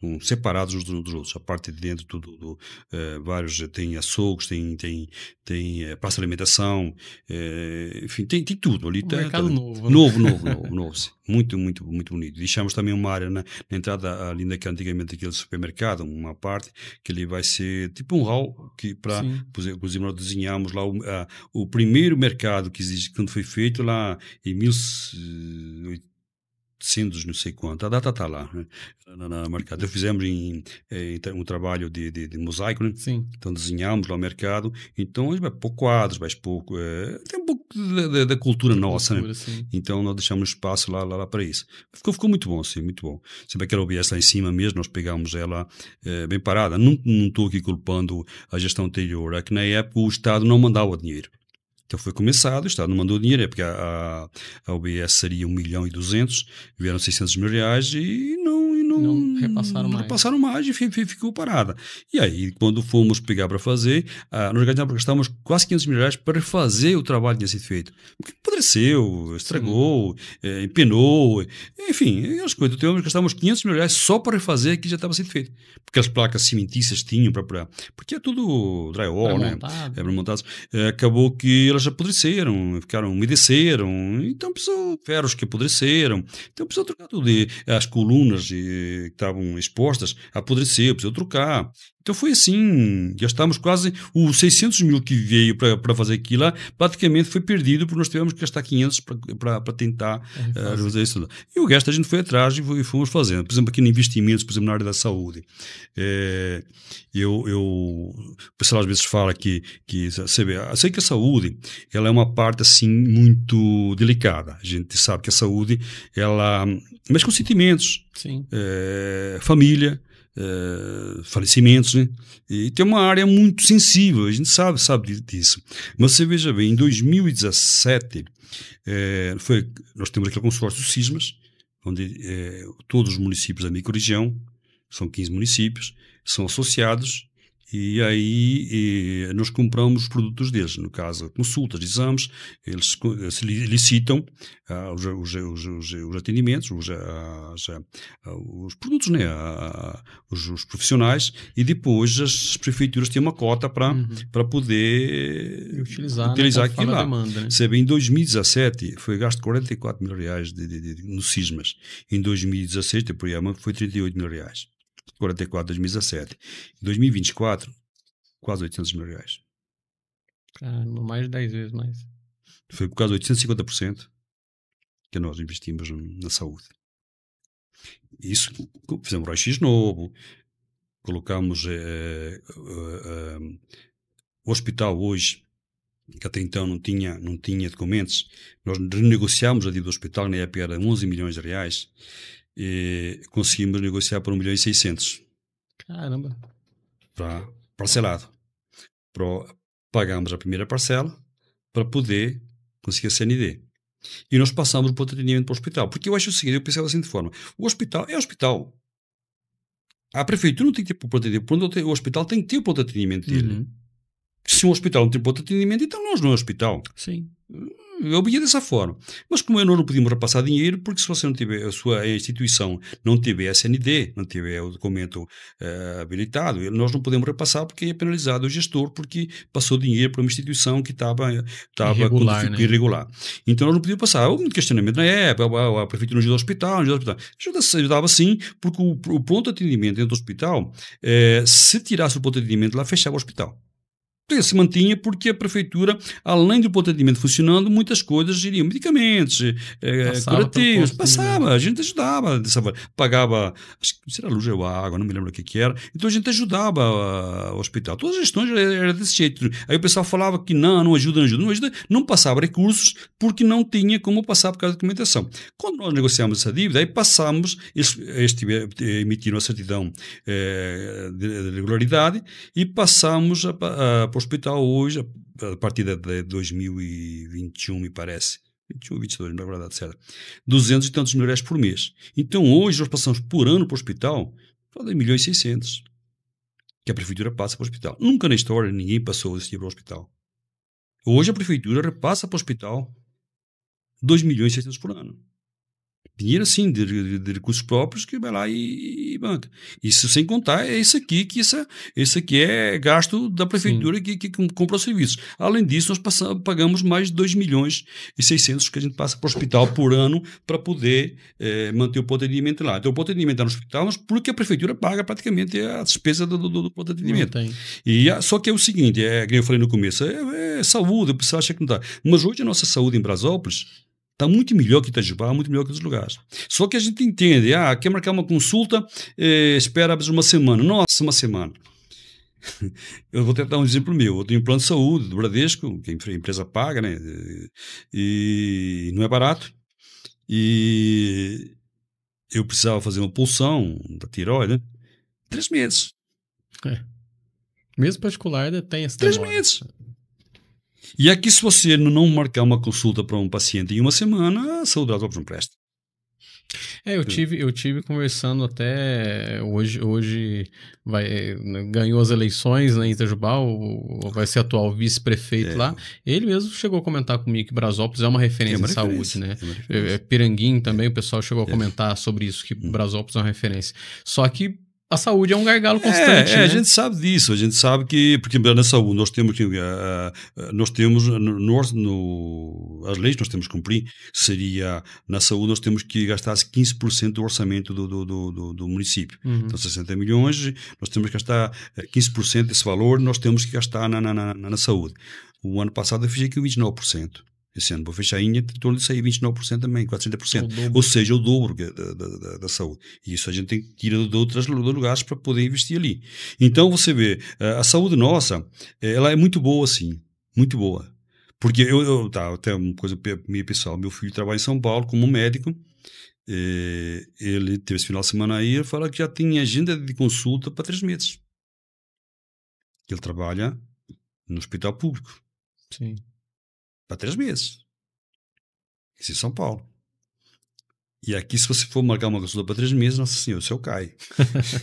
com separados uns dos outros. A parte de dentro, tudo, do, uh, vários, tem açougues, tem, tem, tem é, praça de alimentação, é, enfim, tem, tem tudo ali. Um tá, mercado tá, novo, novo, né? novo, novo, novo, muito, muito, muito bonito. Deixamos também uma área na, na entrada ali naquele, antigamente aquele supermercado, uma parte que ele vai ser tipo um hall, que para, inclusive nós desenhamos lá o, a, o primeiro mercado que existe, quando foi feito lá em mil e oitocentos, não sei quanto, a data está lá, né? na, na mercado. Então, fizemos em, em, um trabalho de, de, de mosaico, né? Sim. Então desenhamos lá o mercado, então vai pôr quadros, vai pôr, é, tem um pouco da, da, da cultura da nossa, cultura, né? Sim. Então nós deixamos espaço lá, lá, lá para isso. Ficou, ficou muito bom, sim, muito bom. Sempre aquela O B S lá em cima mesmo, nós pegámos ela é, bem parada. Não estou aqui culpando a gestão anterior, é que na época o Estado não mandava dinheiro. Então foi começado, o Estado não mandou dinheiro, é porque a, a O B S seria um milhão e duzentos, vieram seiscentos mil reais e não, e não, não repassaram, não repassaram mais. mais e ficou parada. E aí, quando fomos pegar para fazer, ah, nós gastávamos quase quinhentos mil reais para fazer o trabalho que tinha sido feito. Porque apodreceu, estragou, é, empenou, enfim, as coisas. Então, nós gastávamos quinhentos mil reais só para refazer o que já estava sendo feito. Porque as placas cimentícias tinham para... Porque é tudo drywall, né? É, montado. É, acabou que elas apodreceram, ficaram, umedeceram, então precisou, ferros que apodreceram, então precisou trocar tudo, e as colunas de, que estavam expostas apodreceram, precisou trocar. Então foi assim, gastamos quase os seiscentos mil que veio para fazer aquilo lá, praticamente foi perdido, porque nós tivemos que gastar quinhentos para tentar é, fazer isso. E o resto a gente foi atrás e fomos fazendo. Por exemplo, aqui em investimentos, por exemplo, na área da saúde. É, eu, eu, pessoal às vezes fala que, que sabe, sei que a saúde, ela é uma parte assim muito delicada. A gente sabe que a saúde, ela mexe com sentimentos, sim. É, família, Uh, falecimentos, né? E tem uma área muito sensível, a gente sabe, sabe disso. Mas você veja bem, em dois mil e dezassete, eh, foi, nós temos aquele consórcio CISMAS, onde eh, todos os municípios da microrregião, são quinze municípios, são associados, e aí e nós compramos os produtos deles, no caso consultas, exames, eles licitam ah, os, os, os, os atendimentos, os, as, os produtos, né? ah, os, os profissionais, e depois as prefeituras têm uma cota para uhum. para poder utilizar, utilizar né? aquilo lá. Demanda, né? Sabe, em dois mil e dezassete foi gasto quarenta e quatro mil reais de, de, de, no CISMAS, em dois mil e dezasseis o programa foi trinta e oito mil reais. quarenta e quatro em dois mil e dezassete. Em dois mil e vinte e quatro, quase oitocentos mil reais. Caramba, mais de dez vezes mais. Foi por causa de oitocentos e cinquenta por cento que nós investimos na saúde. Isso, fizemos raio-x novo, colocamos é, é, é, o hospital hoje, que até então não tinha, não tinha documentos, nós renegociámos a dívida do hospital, na época era onze milhões de reais, e conseguimos negociar por um milhão e seiscentos. Caramba! Para parcelado. Pro, pagamos a primeira parcela para poder conseguir a C N D. E nós passamos para o atendimento para o hospital. Porque eu acho o seguinte, eu pensava assim de forma, o hospital é hospital. A prefeitura não tem que ter para o atendimento, o hospital tem que ter para o atendimento dele. Uhum. Se um hospital não tem para o atendimento, então nós não é hospital. Sim. Eu ia dessa forma. Mas como nós não podíamos repassar dinheiro, porque se você não tiver, a sua instituição não tiver S N D, não tiver o documento uh, habilitado, nós não podemos repassar, porque é penalizado o gestor, porque passou dinheiro para uma instituição que estava irregular, né? irregular. Então nós não podíamos passar. Houve um questionamento na época, a prefeitura não ajuda o hospital, não ajuda o hospital. Ajudava sim, porque o, o pronto atendimento dentro do hospital, eh, se tirasse o pronto atendimento lá, fechava o hospital. Se mantinha porque a prefeitura, além do ponto de atendimento funcionando, muitas coisas iriam, medicamentos, é, curativos, passava, a gente ajudava, pagava, acho que será luz ou água, não me lembro o que que era, então a gente ajudava o hospital, todas as gestões eram desse jeito. Aí o pessoal falava que não, não ajuda, não ajuda, não ajuda, não passava recursos porque não tinha como passar por causa da documentação. Quando nós negociamos essa dívida, aí passámos, eles, eles tiver, emitiram a certidão é, de regularidade e passámos a, a hospital hoje, a partir de dois mil e vinte e um, me parece, vinte e um, vinte e dois, não é verdade, certo? duzentos e tantos mil reais por mês. Então, hoje, nós passamos por ano para o hospital, para dois milhões e seiscentos. que a prefeitura passa para o hospital. Nunca na história ninguém passou esse dinheiro para o hospital. Hoje a prefeitura repassa para o hospital dois milhões e seiscentos por ano. Dinheiro assim, de, de, de recursos próprios que vai lá e, e banca. Isso sem contar é isso aqui, que isso, isso aqui é gasto da prefeitura que, que compra os serviços. Além disso, nós passamos, pagamos mais de dois milhões e seiscentos que a gente passa para o hospital por ano para poder é, manter o ponto de atendimento lá. Então, o ponto de atendimento está no hospital, mas porque a prefeitura paga praticamente a despesa do, do, do ponto de atendimento. E a, só que é o seguinte, é, que eu falei no começo, é, é saúde, o pessoal acha que não dá. Mas hoje a nossa saúde em Brasópolis está muito melhor que Itajubá, muito melhor que outros lugares. Só que a gente entende, ah, quer marcar uma consulta, eh, espera uma semana. Nossa, uma semana. Eu vou tentar um exemplo meu. Eu tenho plano de saúde do Bradesco, que a empresa paga, né? E não é barato. E eu precisava fazer uma punção da tireoide, né? Três meses. É. Mesmo particular tem essa Três demora. meses. E aqui, se você não marcar uma consulta para um paciente em uma semana, a saúde não presta. É, eu tive, eu tive conversando até hoje, hoje vai, ganhou as eleições, né, em Itajubá, o, o, vai ser atual vice-prefeito é. lá. Ele mesmo chegou a comentar comigo que Brasópolis é uma referência é uma em referência, saúde, né? É Piranguinho também, é. o pessoal chegou a é. comentar sobre isso, que hum. Brasópolis é uma referência. Só que a saúde é um gargalo constante, é, é, né? A gente sabe disso, a gente sabe que, porque na saúde nós temos que, uh, uh, nós temos, uh, no, no, as leis que nós temos que cumprir, seria, na saúde nós temos que gastar quinze por cento do orçamento do, do, do, do, do município, uhum. Então sessenta milhões, nós temos que gastar quinze por cento desse valor, nós temos que gastar na, na, na, na saúde. O ano passado eu fiz aqui vinte e nove por cento. Esse ano vou fechar em torno de sair vinte e nove por cento também, quase trinta por cento. Ou seja, o dobro da, da, da saúde. E isso a gente tem que tirar de outros lugares para poder investir ali. Então, você vê, a saúde nossa, ela é muito boa, sim. Muito boa. Porque eu, eu tá, até uma coisa minha pessoal, meu filho trabalha em São Paulo como médico. Ele teve esse final de semana aí, ele fala que já tem agenda de consulta para três meses. Ele trabalha no hospital público. Sim. Para três meses. Isso em São Paulo. E aqui, se você for marcar uma consulta para três meses, nossa senhora, o céu cai.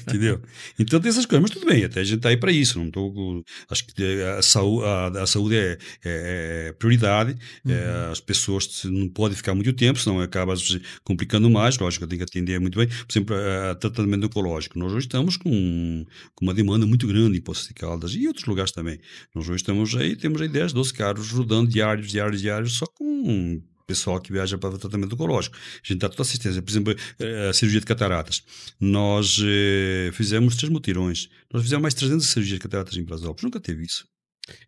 Entendeu? Então tem essas coisas, mas tudo bem, até a gente está aí para isso. Não tô, acho que a, saú, a, a saúde é, é, é prioridade, uhum. é, as pessoas não podem ficar muito tempo, senão acaba se complicando mais. Lógico, eu tenho que atender muito bem. Por exemplo, a, tratamento oncológico. Nós hoje estamos com, com uma demanda muito grande em Poços de Caldas e outros lugares também. Nós hoje estamos aí, temos aí dez, doze carros rodando diários, diários, diários, só com pessoal que viaja para o tratamento oncológico. A gente dá toda assistência. Por exemplo, a cirurgia de cataratas. Nós eh, fizemos três mutirões. Nós fizemos mais trezentas cirurgias de cataratas em Brasópolis. Nunca teve isso.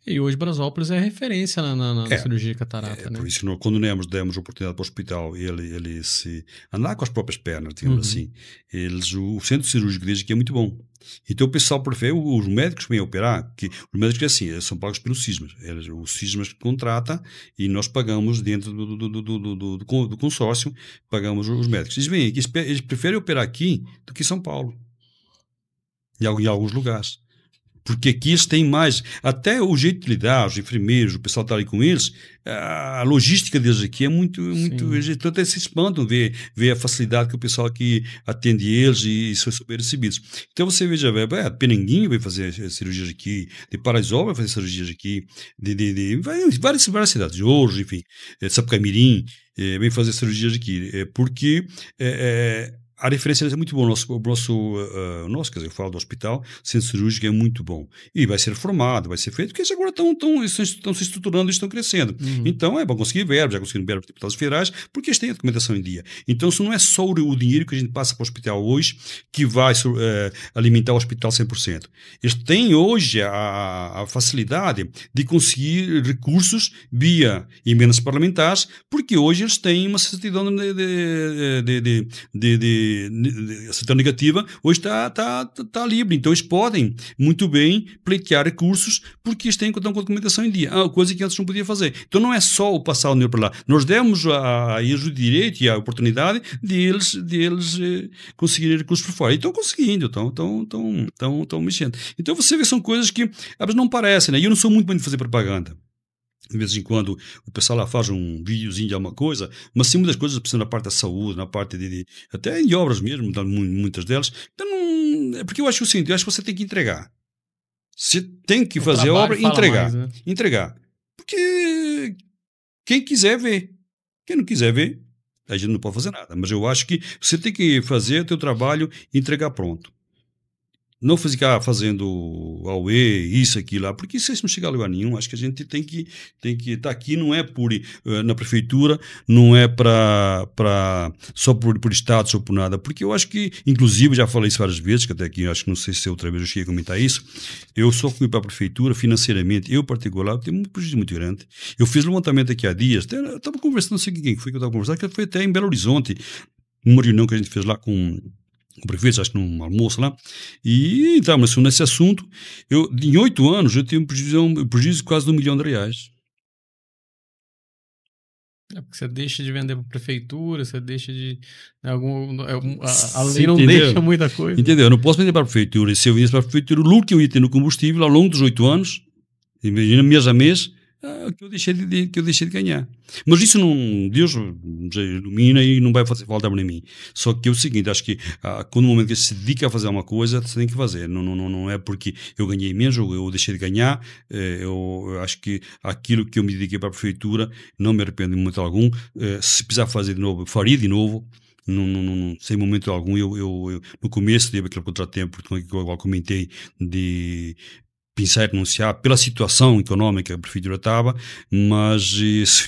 E hoje Brasópolis é referência na, na, na é, cirurgia de catarata. É, né? Por isso, nós, quando nós demos oportunidade para o hospital, ele, ele se andar com as próprias pernas, digamos uhum. assim. Eles, o centro cirúrgico desde que é muito bom. Então o pessoal prefere, os médicos que vêm operar, que, os médicos é assim, são pagos pelo CISMAS. Eles, o CISMAS contrata e nós pagamos dentro do, do, do, do, do, do, do consórcio, pagamos os médicos. Eles vêm, eles, eles preferem operar aqui do que em São Paulo. Em, em alguns lugares. Porque aqui eles têm mais, até o jeito de lidar, os enfermeiros, o pessoal está ali com eles, a logística deles aqui é muito, muito, então até se espantam ver, ver a facilidade que o pessoal aqui atende eles e, e são super recebidos. Então você veja, é, Piranguinho vai fazer cirurgias aqui, de Paraisópolis vai fazer cirurgias aqui, de, de, de várias, várias cidades, de Ouros, enfim, de Sapecamirim, é, vem fazer cirurgias aqui, é, porque... É, é, a referência é muito boa. O nosso, o nosso, uh, nosso, quer dizer, eu falo do hospital, centro cirúrgico é muito bom. E vai ser formado, vai ser feito, porque eles agora estão, tão, estão se estruturando e estão crescendo. Uhum. Então, é para conseguir verbas, já conseguiram verbas de deputados federais, porque eles têm a documentação em dia. Então, isso não é só o, o dinheiro que a gente passa para o hospital hoje que vai uh, alimentar o hospital cem por cento. Eles têm hoje a, a facilidade de conseguir recursos via emendas parlamentares, porque hoje eles têm uma certidão de... de, de, de, de, de a certidão negativa hoje está tá, tá livre, então eles podem muito bem pleitear recursos porque eles têm que estar com a documentação em dia, coisa que antes não podia fazer. Então não é só o passar o dinheiro para lá, nós demos a, a eles o direito e a oportunidade de eles, de eles eh, conseguirem recursos por fora, e estão conseguindo, estão tão, tão, tão, tão mexendo. Então você vê, são coisas que às vezes não parecem, né? E eu não sou muito bom de fazer propaganda. De vez em quando o pessoal lá faz um videozinho de alguma coisa, mas sim, muitas coisas precisam na parte da saúde, na parte de, de até em obras mesmo, muitas delas. Então não, é porque eu acho o seguinte, eu acho que você tem que entregar. Você tem que o fazer a obra e entregar. Mais, né? Entregar. Porque quem quiser ver. Quem não quiser ver, a gente não pode fazer nada. Mas eu acho que você tem que fazer o teu trabalho e entregar pronto. Não ficar fazendo auê, isso, aqui, lá, porque isso não chega a lugar nenhum. Acho que a gente tem que tem que estar tá aqui, não é por, na prefeitura, não é pra, pra, só por, por status ou por nada. Porque eu acho que, inclusive, já falei isso várias vezes, que até aqui, acho que não sei se outra vez eu cheguei a comentar isso, eu só fui para a prefeitura financeiramente, eu particular, tenho um prejuízo muito grande. Eu fiz levantamento aqui há dias, até, eu estava conversando, não sei quem foi que eu estava conversando, que foi até em Belo Horizonte, uma reunião que a gente fez lá com... com prefeitos, acho que num almoço lá, e estávamos assim, nesse assunto. Eu, em oito anos, eu tenho um prejuízo, um prejuízo de quase de um milhão de reais. É porque você deixa de vender para a prefeitura, você deixa de... Algum, a, a lei não entendeu? Deixa muita coisa. Entendeu? Eu não posso vender para a prefeitura. E se eu vendesse para a prefeitura, o lucro que eu ia ter no combustível ao longo dos oito anos, imagina, mês a mês, que eu deixei de, que eu deixei de ganhar. Mas isso não, Deus ilumina e não vai fazer falta para mim. Só que é o seguinte, acho que ah, quando o momento que você se dedica a fazer uma coisa, você tem que fazer. Não, não, não é porque eu ganhei menos ou eu deixei de ganhar. Eh, eu, eu acho que aquilo que eu me dediquei para a prefeitura, não me arrependo em momento algum. Eh, se precisar fazer de novo, faria de novo. Não, não, não, sem momento algum. Eu, eu, eu no começo teve aquele contratempo que eu comentei de... pensar e renunciar pela situação econômica que a prefeitura estava, mas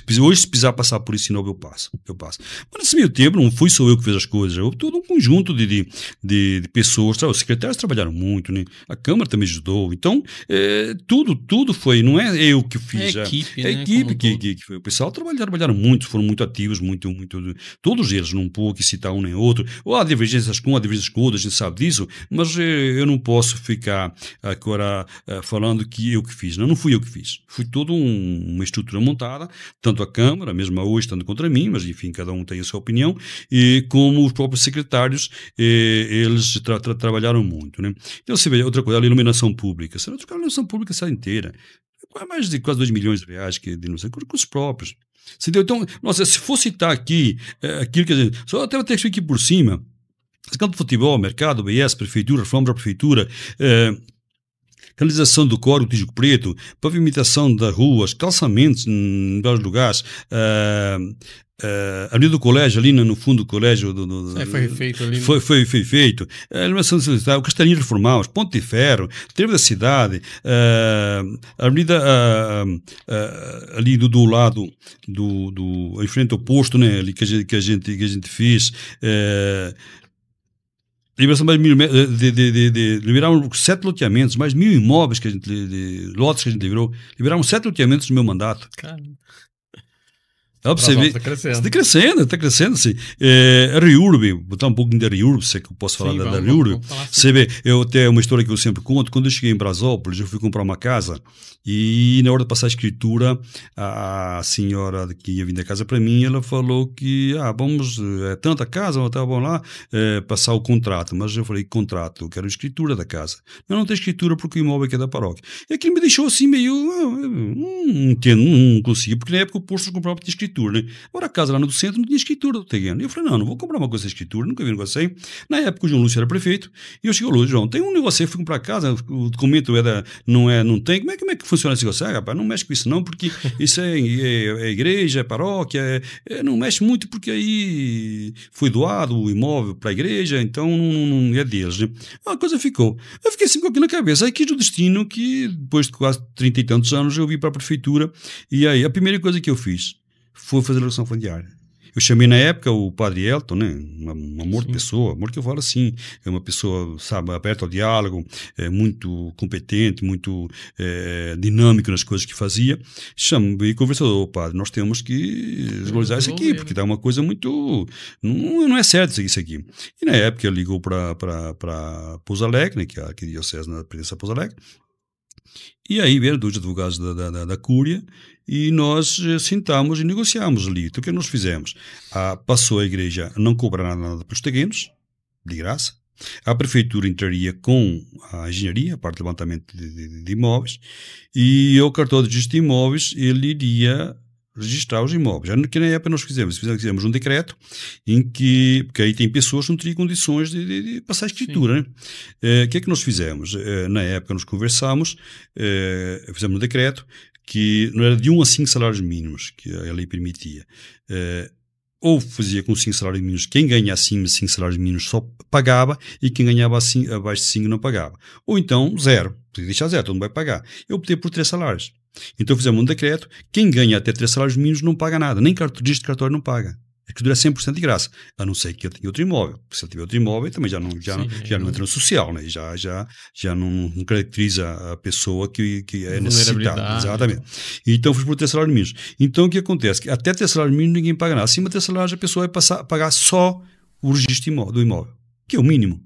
se, hoje se precisar passar por isso de novo, eu passo, eu passo. Mas nesse meio tempo não fui só eu que fiz as coisas, houve todo um conjunto de, de, de, de pessoas, os secretários trabalharam muito, né? A Câmara também ajudou, então é, tudo, tudo foi, não é eu que fiz, é a equipe, é a né? equipe que, que, que foi, o pessoal trabalharam, trabalharam muito, foram muito ativos, muito, muito, todos eles, não vou aqui citar um nem outro, ou há divergências com, há divergências com outras, a gente sabe disso, mas é, eu não posso ficar agora... falando que eu que fiz, não, não fui eu que fiz, foi toda um, uma estrutura montada, tanto a Câmara, mesmo hoje estando contra mim, mas enfim, cada um tem a sua opinião, e como os próprios secretários, eh, eles tra tra trabalharam muito, né? Então você vê outra coisa, a iluminação pública, será que a iluminação pública sai inteira? Mais de quase dois milhões de reais que de não sei, com os próprios. Você entendeu? Então, nossa, se for citar aqui, é, aquilo que a gente, só até eu ter que ir por cima, campo de futebol, mercado, B S, prefeitura, reforma da prefeitura, eh, canalização do córrego Tijuco Preto, pavimentação das ruas, calçamentos em vários lugares, uh, uh, avenida do colégio, ali no fundo do colégio... Do, do, é, foi feito ali. Foi, foi, foi feito. A iluminação da cidade, o Castelinho reformado, os Ponte de Ferro, Trevo da Cidade, uh, a avenida uh, uh, ali do, do lado, do, do, em frente ao posto, né, ali que a gente, que a gente, que a gente fez... Uh, liberação mais mil, de, de, de, de, liberaram sete loteamentos, mais mil imóveis que a gente, de, de, lotes que a gente liberou, liberaram sete loteamentos no meu mandato. Caramba. Tá crescendo. Está crescendo, está crescendo, sim. É, a Reurb, botar um pouquinho da Reurb, se é que eu posso falar sim, da, vamos, da Reurb. Vamos, vamos assim. Você vê, eu até uma história que eu sempre conto, quando eu cheguei em Brazópolis, eu fui comprar uma casa e na hora de passar a escritura, a, a senhora que ia vir da casa para mim, ela falou que, ah, vamos, é tanta casa, tá, vamos lá é, passar o contrato. Mas eu falei, contrato, eu quero a escritura da casa. Não, não tem escritura porque o imóvel aqui é da paróquia. E aquilo me deixou assim meio, não entendo, não consegui, porque na época o posto comprava tinha escritura. Né? Agora a casa lá no centro não tinha escritura do terreno. Eu falei, não, não vou comprar uma coisa sem escritura, nunca vi um negócio aí. Na época o João Lúcio era prefeito e eu cheguei ao Lúcio, João, tem um negócio aí, fui comprar a casa, o documento era, não, é, não tem, como é, como é que funciona esse negócio? Ah, rapaz, não mexe com isso não, porque isso é, é, é igreja, é paróquia, é, é, não mexe muito porque aí foi doado o imóvel para a igreja, então não, não é deles. Né? A coisa ficou. Eu fiquei assim com aquilo na cabeça, aí quis o destino que depois de quase trinta e tantos anos eu vim para a prefeitura e aí a primeira coisa que eu fiz foi fazer a redução fundiária. Eu chamei na época o padre Elton, né? Um amor Sim. de pessoa, amor que eu falo assim, é uma pessoa, sabe, aberta ao diálogo, é muito competente, muito é, dinâmico nas coisas que fazia. Chamei e conversou, oh, padre, nós temos que valorizar isso aqui, porque dá uma coisa muito... Não, não é certo isso aqui. E na época ele ligou para Pouso Alegre, né? Que é a diocese na presença de Pouso Alegre, e aí vieram dois advogados da, da, da, da Cúria e nós sentámos e negociámos ali. Então o que nós fizemos? Ah, passou a igreja a não cobrar nada pelos terrenos, de graça. A prefeitura entraria com a engenharia, a parte do levantamento de, de, de imóveis, e o cartório de registro de imóveis ele iria registrar os imóveis. Que na época nós fizemos, fizemos um decreto em que, porque aí tem pessoas que não teriam condições de, de, de passar a escritura. O né? uh, que é que nós fizemos? Uh, na época nós conversámos, uh, fizemos um decreto que não era de um a cinco salários mínimos que a lei permitia. Uh, ou fazia com cinco salários mínimos, quem ganha acima de cinco salários mínimos só pagava, e quem ganhava acima, abaixo de cinco não pagava. Ou então zero, podia deixar zero, todo mundo vai pagar. Eu optei por três salários. Então fizemos um decreto, quem ganha até três salários mínimos não paga nada, nem cartolista de cartório não paga. A escritura é cem por cento de graça, a não ser que ele tenha outro imóvel. Se ele tiver outro imóvel, também já não, já Sim, não, já é não entra no social, né? já, já, já não caracteriza a pessoa que, que é necessitada. Exatamente. Então, fomos por três salários mínimos. Então, o que acontece? Que até três salários mínimos ninguém paga nada. Acima de três salários, a pessoa vai passar, pagar só o registro do imóvel, que é o mínimo.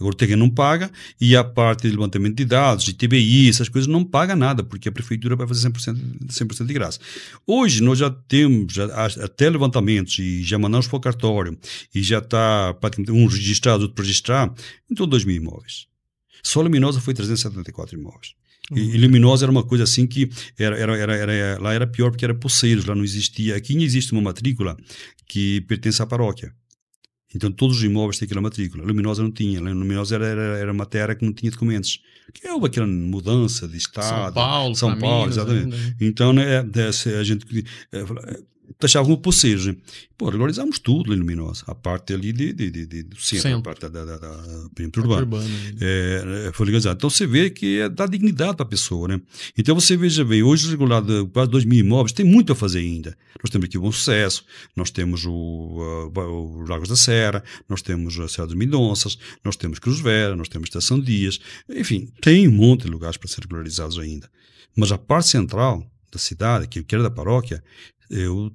Agora, quem não paga, e a parte de levantamento de dados, de I T B I, essas coisas, não paga nada, porque a prefeitura vai fazer cem por cento, cem por cento de graça. Hoje, nós já temos já, até levantamentos, e já mandamos para o cartório, e já está praticamente um registrado, outro para registrar, então dois mil imóveis. Só a Luminosa foi trezentos e setenta e quatro imóveis. Uhum. E, e Luminosa era uma coisa assim que era, era, era, era, lá era pior, porque era pulseiros, lá não existia. Aqui não existe uma matrícula que pertence à paróquia. Então, todos os imóveis têm aquela matrícula. A Luminosa não tinha. A Luminosa era, era, era uma terra que não tinha documentos. Que houve aquela mudança de estado. São Paulo, São Paulo, exatamente. Ainda. Então, né, a gente é, taxava como pulseiros. Né? Pô, regularizamos tudo a Luminosa. A parte ali de, de, de, de, do centro, centro, a parte da, da, da, da perímetro urbano. urbano é, foi legalizado. Então, você vê que é, dá dignidade para a pessoa. Né? Então, você veja bem, hoje regulado quase dois mil imóveis, tem muito a fazer ainda. Nós temos aqui o Bom Sucesso, nós temos o, o Lagos da Serra, nós temos a Serra dos Mendonças, nós temos Cruz Vera, nós temos Estação Dias, enfim, tem um monte de lugares para ser regularizados ainda. Mas a parte central da cidade, que era da paróquia, eu,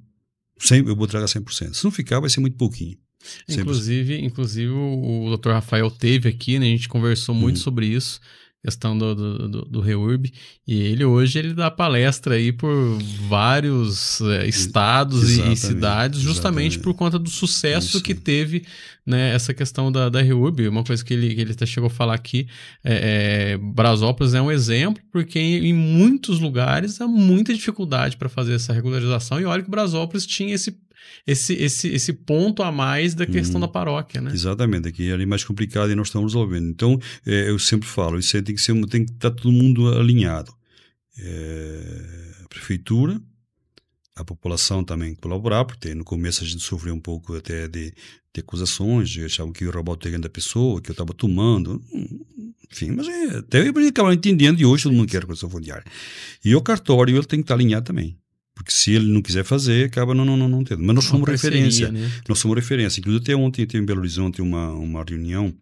sempre, eu vou tragar cem por cento. Se não ficar, vai ser muito pouquinho. Inclusive, inclusive o doutor Rafael teve aqui, né? A gente conversou muito uhum. sobre isso, questão do, do, do, do Reurb, e ele hoje ele dá palestra aí por vários é, estados exatamente, e cidades, justamente exatamente. Por conta do sucesso isso. que teve, né, essa questão da, da Reurb. Uma coisa que ele, que ele até chegou a falar aqui, é, é, Brazópolis é um exemplo, porque em, em muitos lugares há muita dificuldade para fazer essa regularização, e olha que Brazópolis tinha esse Esse, esse, esse ponto a mais da questão hum, da paróquia, né? Exatamente, aqui é mais complicado e nós estamos resolvendo. Então, é, eu sempre falo, isso aí tem que ser, tem que estar todo mundo alinhado. É, a prefeitura, a população também colaborar, porque no começo a gente sofreu um pouco até de, de acusações, achavam que eu ia roubar o terreno da pessoa, que eu estava tomando, enfim, mas é, até eu acabava entendendo e hoje todo mundo quer construção fundiária. E o cartório, ele tem que estar alinhado também. Porque se ele não quiser fazer, acaba não, não, não, não tendo. Mas nós somos referência. Né? Nós somos referência. Inclusive, até ontem teve em Belo Horizonte uma, uma reunião,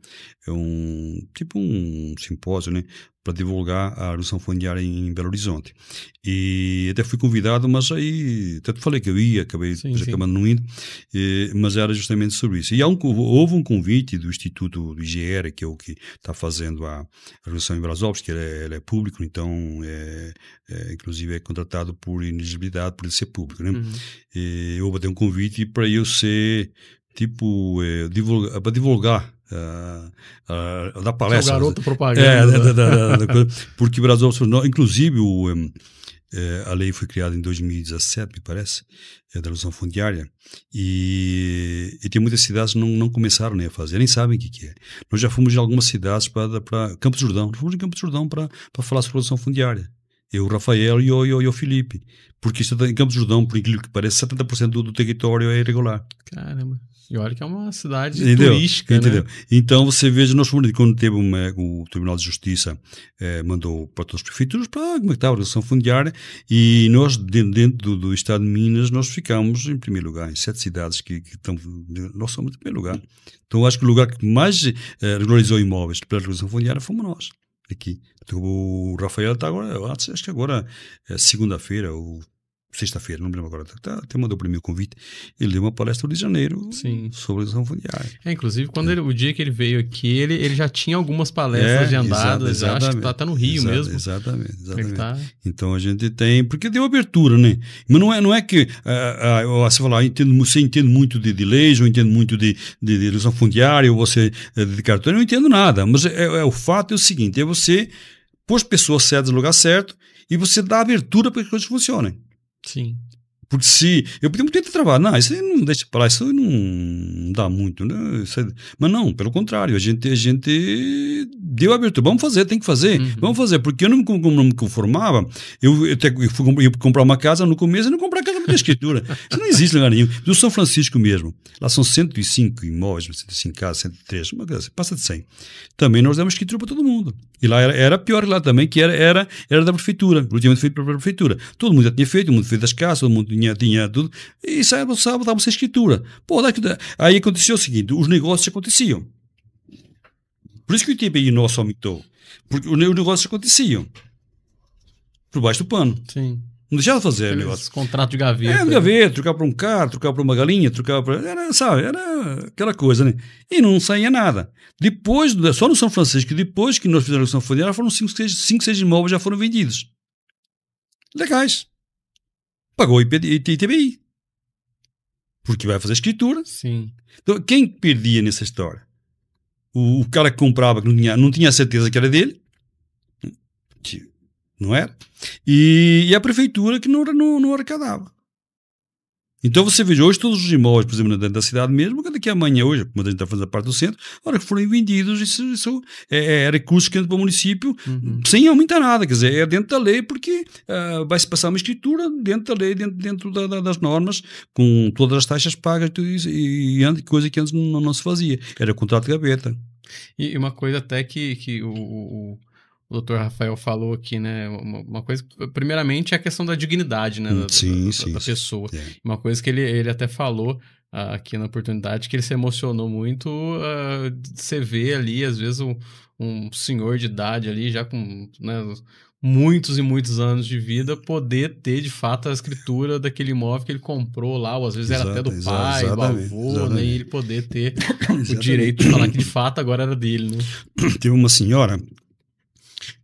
um, tipo um simpósio, né? Para divulgar a redução fundiária em Belo Horizonte. E até fui convidado, mas aí até te falei que eu ia, acabei sim, sim. acabando não indo, e, mas era justamente sobre isso. E há um, houve um convite do Instituto do I G R, que é o que está fazendo a, a redução em Brasópolis, que ele é, ele é público, então é, é, inclusive é contratado por inelegibilidade, por ele ser público. Né? Uhum. E, houve até um convite para eu ser, tipo, é, divulga, para divulgar Uh, uh, da palestra. O garoto propaganda. É, da, da, da, da coisa, porque Brasópolis, inclusive, o, um, é, a lei foi criada em dois mil e dezassete, me parece, é, da redução fundiária, e, e tem muitas cidades que não, não começaram nem a fazer, nem sabem o que, que é. Nós já fomos em algumas cidades para Campos do Jordão, fomos em Campos do Jordão para falar sobre redução fundiária. Eu, o Rafael e o, e o, e o Felipe, porque isso, em Campos do Jordão, por incrível que pareça, setenta por cento do, do território é irregular. Caramba. E olha que é uma cidade entendeu? Turística, entendeu? Né? Então, você veja, nós fomos, quando teve uma, o Tribunal de Justiça eh, mandou para todas as prefeituras para como é que estava a redução fundiária, e nós, dentro, dentro do, do estado de Minas, nós ficamos em primeiro lugar, em sete cidades que, que estão... Nós somos em primeiro lugar. Então, acho que o lugar que mais eh, regularizou imóveis para a redução fundiária fomos nós, aqui. Então, o Rafael está agora, acho que agora, é, segunda-feira, o... sexta-feira, não me lembro agora, até mandou para mim o convite, ele deu uma palestra no Rio de Janeiro Sim. sobre a redução fundiária. É, inclusive, quando é. Ele, o dia que ele veio aqui, ele, ele já tinha algumas palestras é, agendadas, já, acho que está tá no Rio exa mesmo. Exatamente, exatamente. Tá... Então a gente tem, porque deu abertura, né? Mas não é, não é que ah, ah, você fala, ah, entendo, você entende muito de, de leis, ou entende muito de, de, de redução fundiária, ou você de cartão, eu não entendo nada, mas é, é, o fato é o seguinte, é você pôr as pessoas certas no lugar certo e você dá abertura para que as coisas funcionem. Sim. por si. Eu podia ter travado. Não, isso aí não deixa para lá, isso aí não dá muito, né? Isso aí... Mas não, pelo contrário, a gente, a gente deu a abertura. Vamos fazer, tem que fazer. Uhum. Vamos fazer, porque eu não me, não me conformava. Eu, eu, até, eu fui eu comprar uma casa no começo e não comprar casa para ter escritura. Isso não existe em lugar nenhum. Do São Francisco mesmo, lá são cento e cinco imóveis, cento e cinco casas, cento e três, uma casa, passa de cem. Também nós demos escritura para todo mundo. E lá era, era pior lá também, que era, era, era da prefeitura, ultimamente feito pela prefeitura. Todo mundo já tinha feito, todo mundo fez as casas, todo mundo tinha, tinha tudo. E sábado, sábado, dava sem escritura. Pô, daqui, daqui. Aí aconteceu o seguinte, os negócios aconteciam. Por isso que o I T B I nosso aumentou. Porque os negócios aconteciam. Por baixo do pano. Sim. Não deixava de fazer o negócio. Contrato de gaveta. É, de gaveta, trocar para um carro, trocar para uma galinha, trocar para... Era, sabe, era aquela coisa, né? E não saía nada. Depois, só no São Francisco, depois que nós fizemos a redução fundiária, foram cinco, seis imóveis já foram vendidos. Legais. Pagou I T B I. Porque vai fazer escritura. Sim. Então, quem perdia nessa história? O, o cara que comprava, que não tinha, não tinha certeza que era dele. Que... Não era? E, e a prefeitura que não, não, não arrecadava. Então você veja, hoje todos os imóveis, por exemplo, dentro da cidade mesmo, daqui a amanhã, hoje, como a gente está fazendo a parte do centro, na hora que forem vendidos, isso, isso é, é recurso que entra para o município, uhum, sem aumentar nada, quer dizer, é dentro da lei, porque uh, vai-se passar uma escritura dentro da lei, dentro, dentro da, da, das normas, com todas as taxas pagas tudo isso, e, e coisa que antes não, não se fazia, era contrato de gaveta. E uma coisa até que, que o... o... o doutor Rafael falou aqui, né, uma, uma coisa, primeiramente é a questão da dignidade, né, da, sim, da, sim, da pessoa, sim. Uma coisa que ele, ele até falou uh, aqui na oportunidade, que ele se emocionou muito, uh, você vê ali, às vezes, um, um senhor de idade ali, já com, né, muitos e muitos anos de vida, poder ter, de fato, a escritura daquele imóvel que ele comprou lá, ou às vezes exato, era até do exato, pai, do avô, exatamente. Né, e ele poder ter o direito de falar que, de fato, agora era dele, né. Teve uma senhora...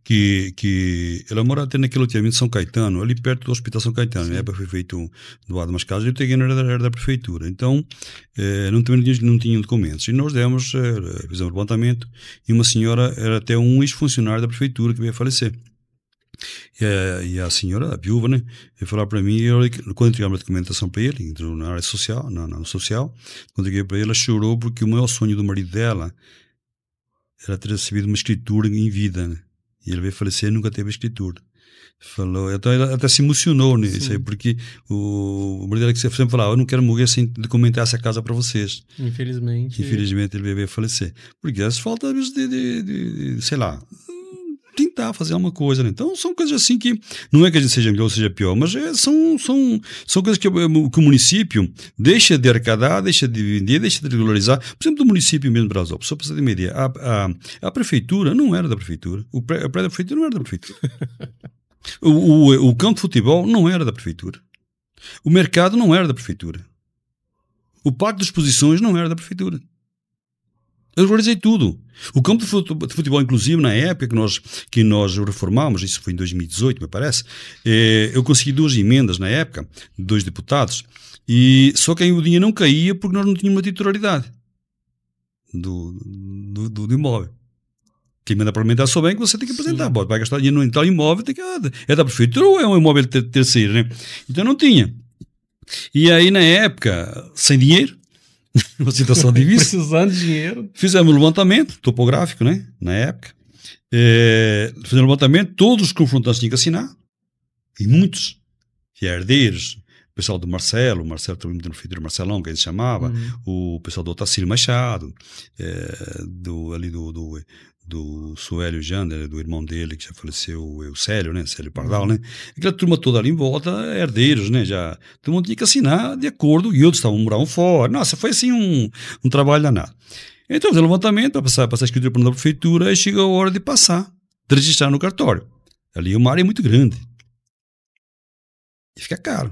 Que, que ela mora até naquele loteamento de São Caetano, ali perto do Hospital São Caetano, né? Foi feito doado umas casas e o terreno era da, era da prefeitura, então eh, não, não, tinha, não tinha documentos. E nós demos, eh, fizemos um levantamento e uma senhora, era até um ex-funcionário da prefeitura que veio a falecer. E a, e a senhora, a viúva, né? Ele falou para mim, eu, quando entregamos a documentação para ele, entrou na área social, na, na social, quando entreguei para ele, ela chorou porque o maior sonho do marido dela era ter recebido uma escritura em vida, né? E ele veio falecer e nunca teve escritura. Falou, então ele até se emocionou nisso, né, aí, porque o, o marido dela que sempre falava, eu não quero morrer sem documentar essa casa para vocês. Infelizmente. Infelizmente ele veio falecer. Porque as faltas às vezes de, de, de, de, sei lá, tentar fazer alguma coisa, né? Então são coisas assim que, não é que a gente seja melhor ou seja pior, mas é, são, são, são coisas que, que o município deixa de arrecadar, deixa de vender, deixa de regularizar. Por exemplo, do município mesmo de Brazópolis, só para você ter uma ideia, a, a, a prefeitura não era da prefeitura, o prédio da prefeitura não era da prefeitura, o, o, o campo de futebol não era da prefeitura, o mercado não era da prefeitura, o parque de exposições não era da prefeitura. Eu organizei tudo. O campo de futebol, inclusive, na época que nós, que nós reformámos, isso foi em dois mil e dezoito, me parece, eh, eu consegui duas emendas na época, dois deputados, e só que aí o dinheiro não caía porque nós não tínhamos uma titularidade do, do, do, do imóvel. Quem manda parlamentar só bem que você tem que apresentar. Bom, vai gastar dinheiro no tal imóvel, tem que, é da prefeitura ou é um imóvel ter, terceiro, né? Então não tinha. E aí, na época, sem dinheiro, uma situação difícil. Precisando de dinheiro. Fizemos um levantamento topográfico, né? Na época. É, fizemos um levantamento, todos os confrontantes tinham que assinar. E muitos. E herdeiros. O pessoal do Marcelo, o Marcelo também do filho do Marcelão, que ele chamava. Uhum. O pessoal do Otacílio Machado, é, do, ali do, do, do Suélio Jander, do irmão dele, que já faleceu, o Célio, né? Célio Pardal, uhum, né? Aquela turma toda ali em volta, herdeiros, né? Já, todo mundo tinha que assinar de acordo, e outros estavam moravam fora. Nossa, foi assim um, um trabalho danado. Então, fizemos o levantamento, passar a escritura para a prefeitura, aí chegou a hora de passar, de registrar no cartório. Ali é uma área muito grande. E fica caro.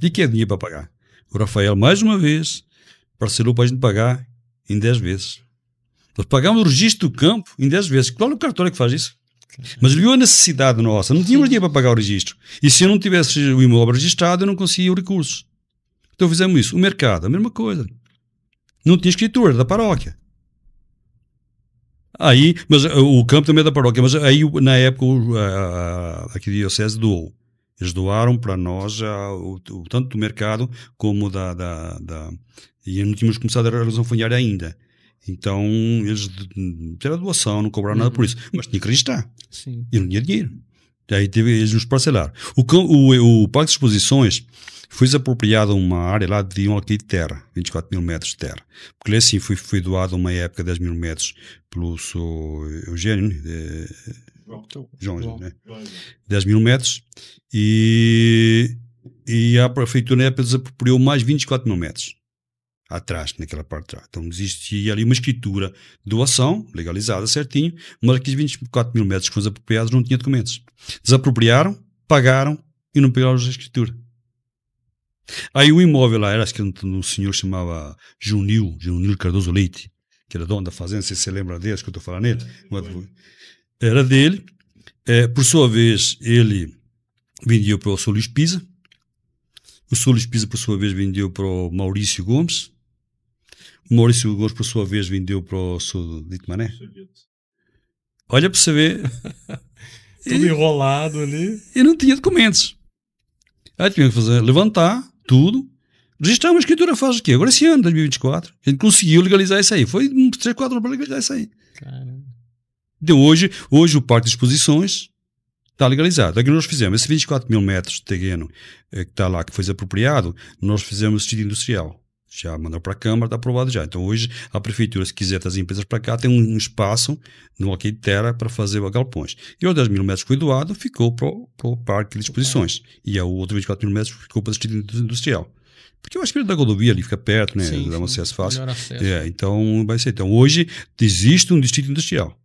De que é dinheiro para pagar? O Rafael, mais uma vez, parcelou para a gente pagar em dez vezes. Nós pagamos o registro do campo em dez vezes. Qual é o cartório que faz isso? Mas viu a necessidade nossa. Não tínhamos dinheiro para pagar o registro. E se eu não tivesse o imóvel registrado, eu não conseguia o recurso. Então fizemos isso. O mercado, a mesma coisa. Não tinha escritura, da paróquia. Aí, mas o campo também é da paróquia. Mas aí, na época, a, a, a, a, a diocese doou. Eles doaram para nós já o, o tanto do mercado como da, da, da... E não tínhamos começado a relação fundiária ainda. Então, eles fizeram a doação, não cobraram uhum. nada por isso. Mas tinha que registrar. Sim. E não tinha dinheiro. Aí teve, eles nos parcelaram. O, o, o Parque de Exposições foi-se apropriado uma área lá de um alqueire de terra, vinte e quatro mil metros de terra. Porque assim foi, foi doado uma época dez mil metros pelo seu Eugênio, de, João, João, né? dez mil metros. E, e a prefeitura na época desapropriou mais vinte e quatro mil metros. Atrás, naquela parte de trás. Então existia ali uma escritura de doação, legalizada certinho, mas aqueles vinte e quatro mil metros que foram desapropriados não tinha documentos. Desapropriaram, pagaram e não pegaram a escritura. Aí o imóvel lá era, acho que um senhor chamava Júnior, Júnior Cardoso Leite, que era dono da fazenda, não sei se você lembra deles, que eu estou falando nele. É, era dele. É, por sua vez, ele vendia para o seu Luís Pisa. O seu Luís Pisa, por sua vez, vendeu para o Maurício Gomes. O Maurício Gomes, por sua vez, vendeu para o Sr. Dito Mané. Olha para você ver. Tudo e, enrolado ali. E não tinha documentos. Aí tinha que fazer, levantar tudo, registrar uma escritura faz o quê? Agora esse ano, dois mil e vinte e quatro, a gente conseguiu legalizar isso aí. Foi um, três, quatro anos para legalizar isso aí. Caramba. Então, hoje, hoje o Parque de Exposições está legalizado. É que nós fizemos, esses vinte e quatro mil metros de terreno é, que está lá, que foi desapropriado, nós fizemos sítio industrial. Já mandou para a Câmara, está aprovado já. Então hoje a Prefeitura, se quiser trazer empresas para cá, tem um espaço no alqueire de terra para fazer galpões. E os dez mil metros que foi doado ficou para o, para o Parque de Exposições. E o outro vinte e quatro mil metros ficou para o sítio industrial. Porque eu acho que da rodovia ali fica perto, né? Sim, dá um acesso fácil. Acesso. É, então vai ser. Então hoje existe um distrito industrial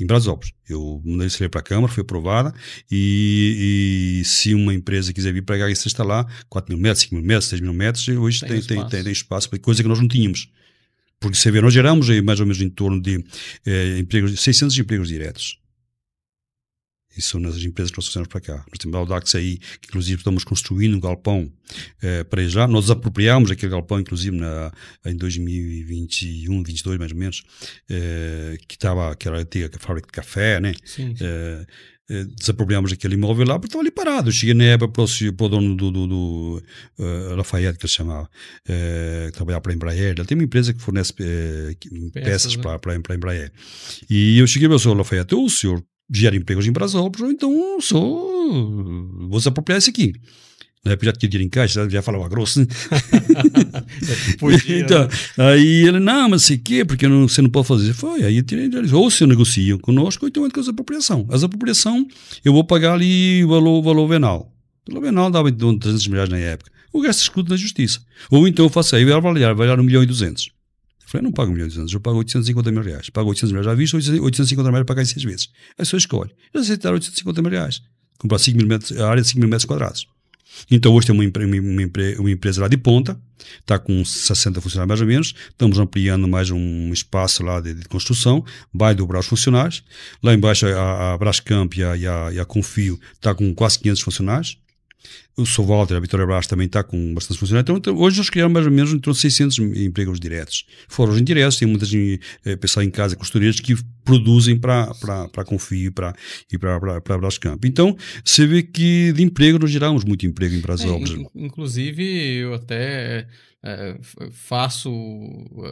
em Brazópolis. Eu mandei isso para a Câmara, foi aprovada, e, e se uma empresa quiser vir para cá e se instalar, quatro mil metros, cinco mil metros, seis mil metros, hoje tem, tem, espaço. tem, tem, tem espaço para coisa que nós não tínhamos. Porque você vê, nós geramos aí mais ou menos em torno de eh, empregos, seiscentos empregos diretos. Isso são nas empresas que nós fizemos para cá. Nós temos a Audax aí, que inclusive estamos construindo um galpão eh, para já. Nós apropriámos aquele galpão, inclusive, na, em dois mil e vinte e um, dois mil e vinte e dois, mais ou menos, eh, que estava, que era a antiga fábrica de café, né? Sim, sim. Eh, eh, desapropriámos aquele imóvel lá, porque estava ali parado. Eu cheguei na época para o, para o dono do, do, do uh, Rafael, que ele chamava, eh, que trabalhava para a Embraer. Ele tem uma empresa que fornece eh, peças, peças né? para, para, para a Embraer. E eu cheguei para o senhor Rafael, o senhor gera empregos em Brasópolis, ou então sou, vou se apropriar isso aqui. Na época já tinha dinheiro em caixa, já falava grosso, né? Podia, então, né? Aí ele, não, mas sei o quê, porque não, você não pode fazer. Foi, aí eu tirei, ou se eu negocio conosco, ou então entra com as apropriação. As apropriação, eu vou pagar ali o valor, valor venal. O valor venal dava em torno de trezentos milhões na época. O gasto escuta na justiça. Ou então eu faço aí, eu ia avaliar, vai dar um milhão e duzentos. Eu não pago um milhão e duzentos, eu pago oitocentos e cinquenta mil reais. Pago oitocentos mil reais à vista, oitocentos e cinquenta mil reais para pagar em seis meses. Aí a pessoa escolhe. Eles aceitaram oitocentos e cinquenta mil reais. Comprar cinco mil metros, a área de cinco mil metros quadrados. Então hoje tem uma, uma, uma empresa lá de ponta, está com sessenta funcionários mais ou menos, estamos ampliando mais um espaço lá de, de construção, vai dobrar os funcionários. Lá embaixo a, a Brascamp e a, e, a, e a Confio está com quase quinhentos funcionários. O São Walter, a Vitória Brás também está com bastante funcionário. Então, hoje nós criamos mais ou menos em torno de seiscentos empregos diretos. Fora os indiretos, tem muitas é, pessoas em casa, costureiras, que produzem para a Confio pra, e para a Brascamp. Então, você vê que de emprego nós geramos muito emprego em Brasópolis. É, in, inclusive, eu até é, faço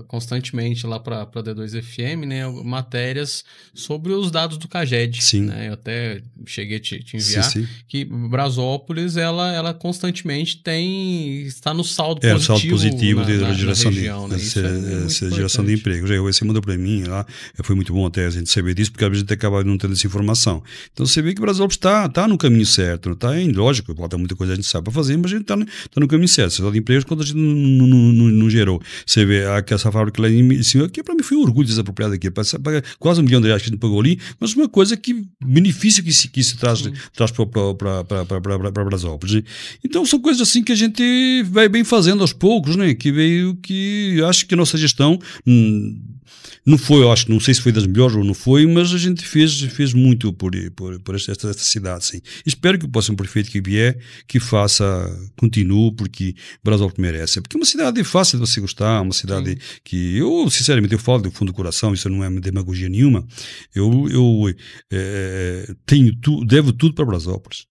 constantemente lá para a D dois F M, né, matérias sobre os dados do Caged. Sim. Né, eu até cheguei a te, te enviar, sim, sim, que Brasópolis ela ela constantemente tem, está no saldo é, positivo, saldo positivo na, de, na, na geração, região, de, né? essa, é essa geração de empregos. Você mandou para mim lá, foi muito bom até a gente saber disso, porque às vezes a gente acaba não tendo essa informação. Então você vê que o Brasil está, está no caminho certo, não está, é lógico, pode ter muita coisa que a gente sabe para fazer, mas a gente está, está no caminho certo. Você está de empregos quando a gente não, não, não, não gerou. Você vê essa fábrica lá em cima, que para mim foi um orgulho desapropriado aqui, quase um milhão de reais que a gente pagou ali, mas uma coisa que, benefício que isso, que isso traz, traz para, para, para, para, para, para Brasópolis. Então são coisas assim que a gente vai bem fazendo aos poucos, né? Que veio que acho que a nossa gestão hum, não foi, eu acho, não sei se foi das melhores ou não foi, mas a gente fez, fez muito por, por, por esta, esta cidade, sim. Espero que o próximo prefeito que vier que faça, continue, porque Brasópolis merece. Porque é uma cidade fácil de você gostar, uma cidade, sim, que eu, sinceramente, eu falo do fundo do coração, isso não é demagogia nenhuma. Eu, eu é, tenho tu, devo tudo para Brasópolis.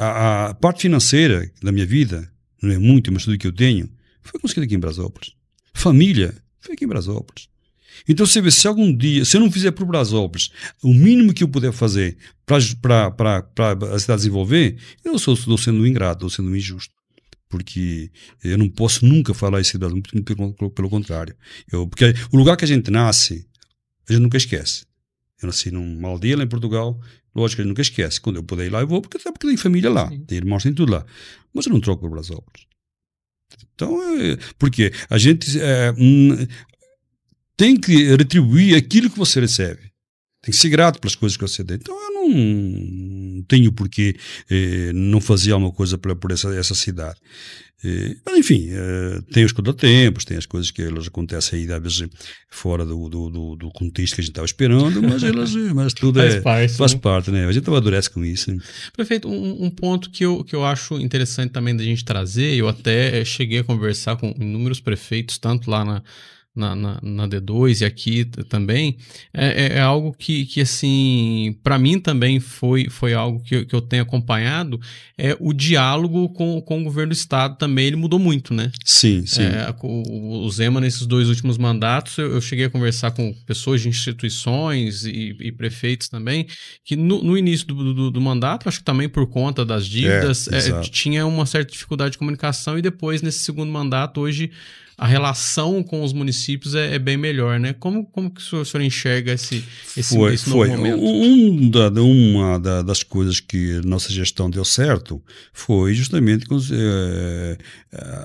A, a parte financeira da minha vida, não é muito, mas tudo que eu tenho, foi conseguido aqui em Brasópolis. Família foi aqui em Brasópolis. Então, você vê, se algum dia, se eu não fizer para o Brasópolis o mínimo que eu puder fazer para a cidade desenvolver, eu sou, estou sendo ingrato, estou sendo injusto. Porque eu não posso nunca falar isso, muito pelo, pelo contrário. Eu, porque o lugar que a gente nasce, a gente nunca esquece. Eu nasci numa aldeia lá em Portugal, lógico que a gente nunca esquece. Quando eu puder ir lá, eu vou, porque até porque tem família lá, tem irmãos, tem tudo lá. Mas eu não troco para Brasópolis. Então, é, porque a gente é, hum, tem que retribuir aquilo que você recebe. Tem que ser grato pelas coisas que você tem. Então, eu não tenho por que eh, não fazer alguma coisa pra, por essa, essa cidade. Eh, mas, enfim, eh, tem os contratempos, tem as coisas que elas acontecem aí, às vezes, fora do, do, do, do contexto que a gente estava esperando, mas, elas, mas tudo faz, é, parte, faz né? parte, né? A gente amadurece com isso. Né? Prefeito, um, um ponto que eu, que eu acho interessante também da gente trazer, eu até cheguei a conversar com inúmeros prefeitos, tanto lá na Na, na, na D dois e aqui também, é, é algo que, que assim, para mim também foi, foi algo que, que eu tenho acompanhado, é o diálogo com, com o governo do Estado também, ele mudou muito, né? Sim, sim. É, o, o Zema, nesses dois últimos mandatos, eu, eu cheguei a conversar com pessoas de instituições e, e prefeitos também, que no, no início do, do, do mandato, acho que também por conta das dívidas, é, é, tinha uma certa dificuldade de comunicação e depois, nesse segundo mandato, hoje, a relação com os municípios é, é bem melhor, né? Como, como que o senhor, o senhor enxerga esse, esse, foi, esse novo foi. momento? Um da, uma da, das coisas que nossa gestão deu certo foi justamente com, é,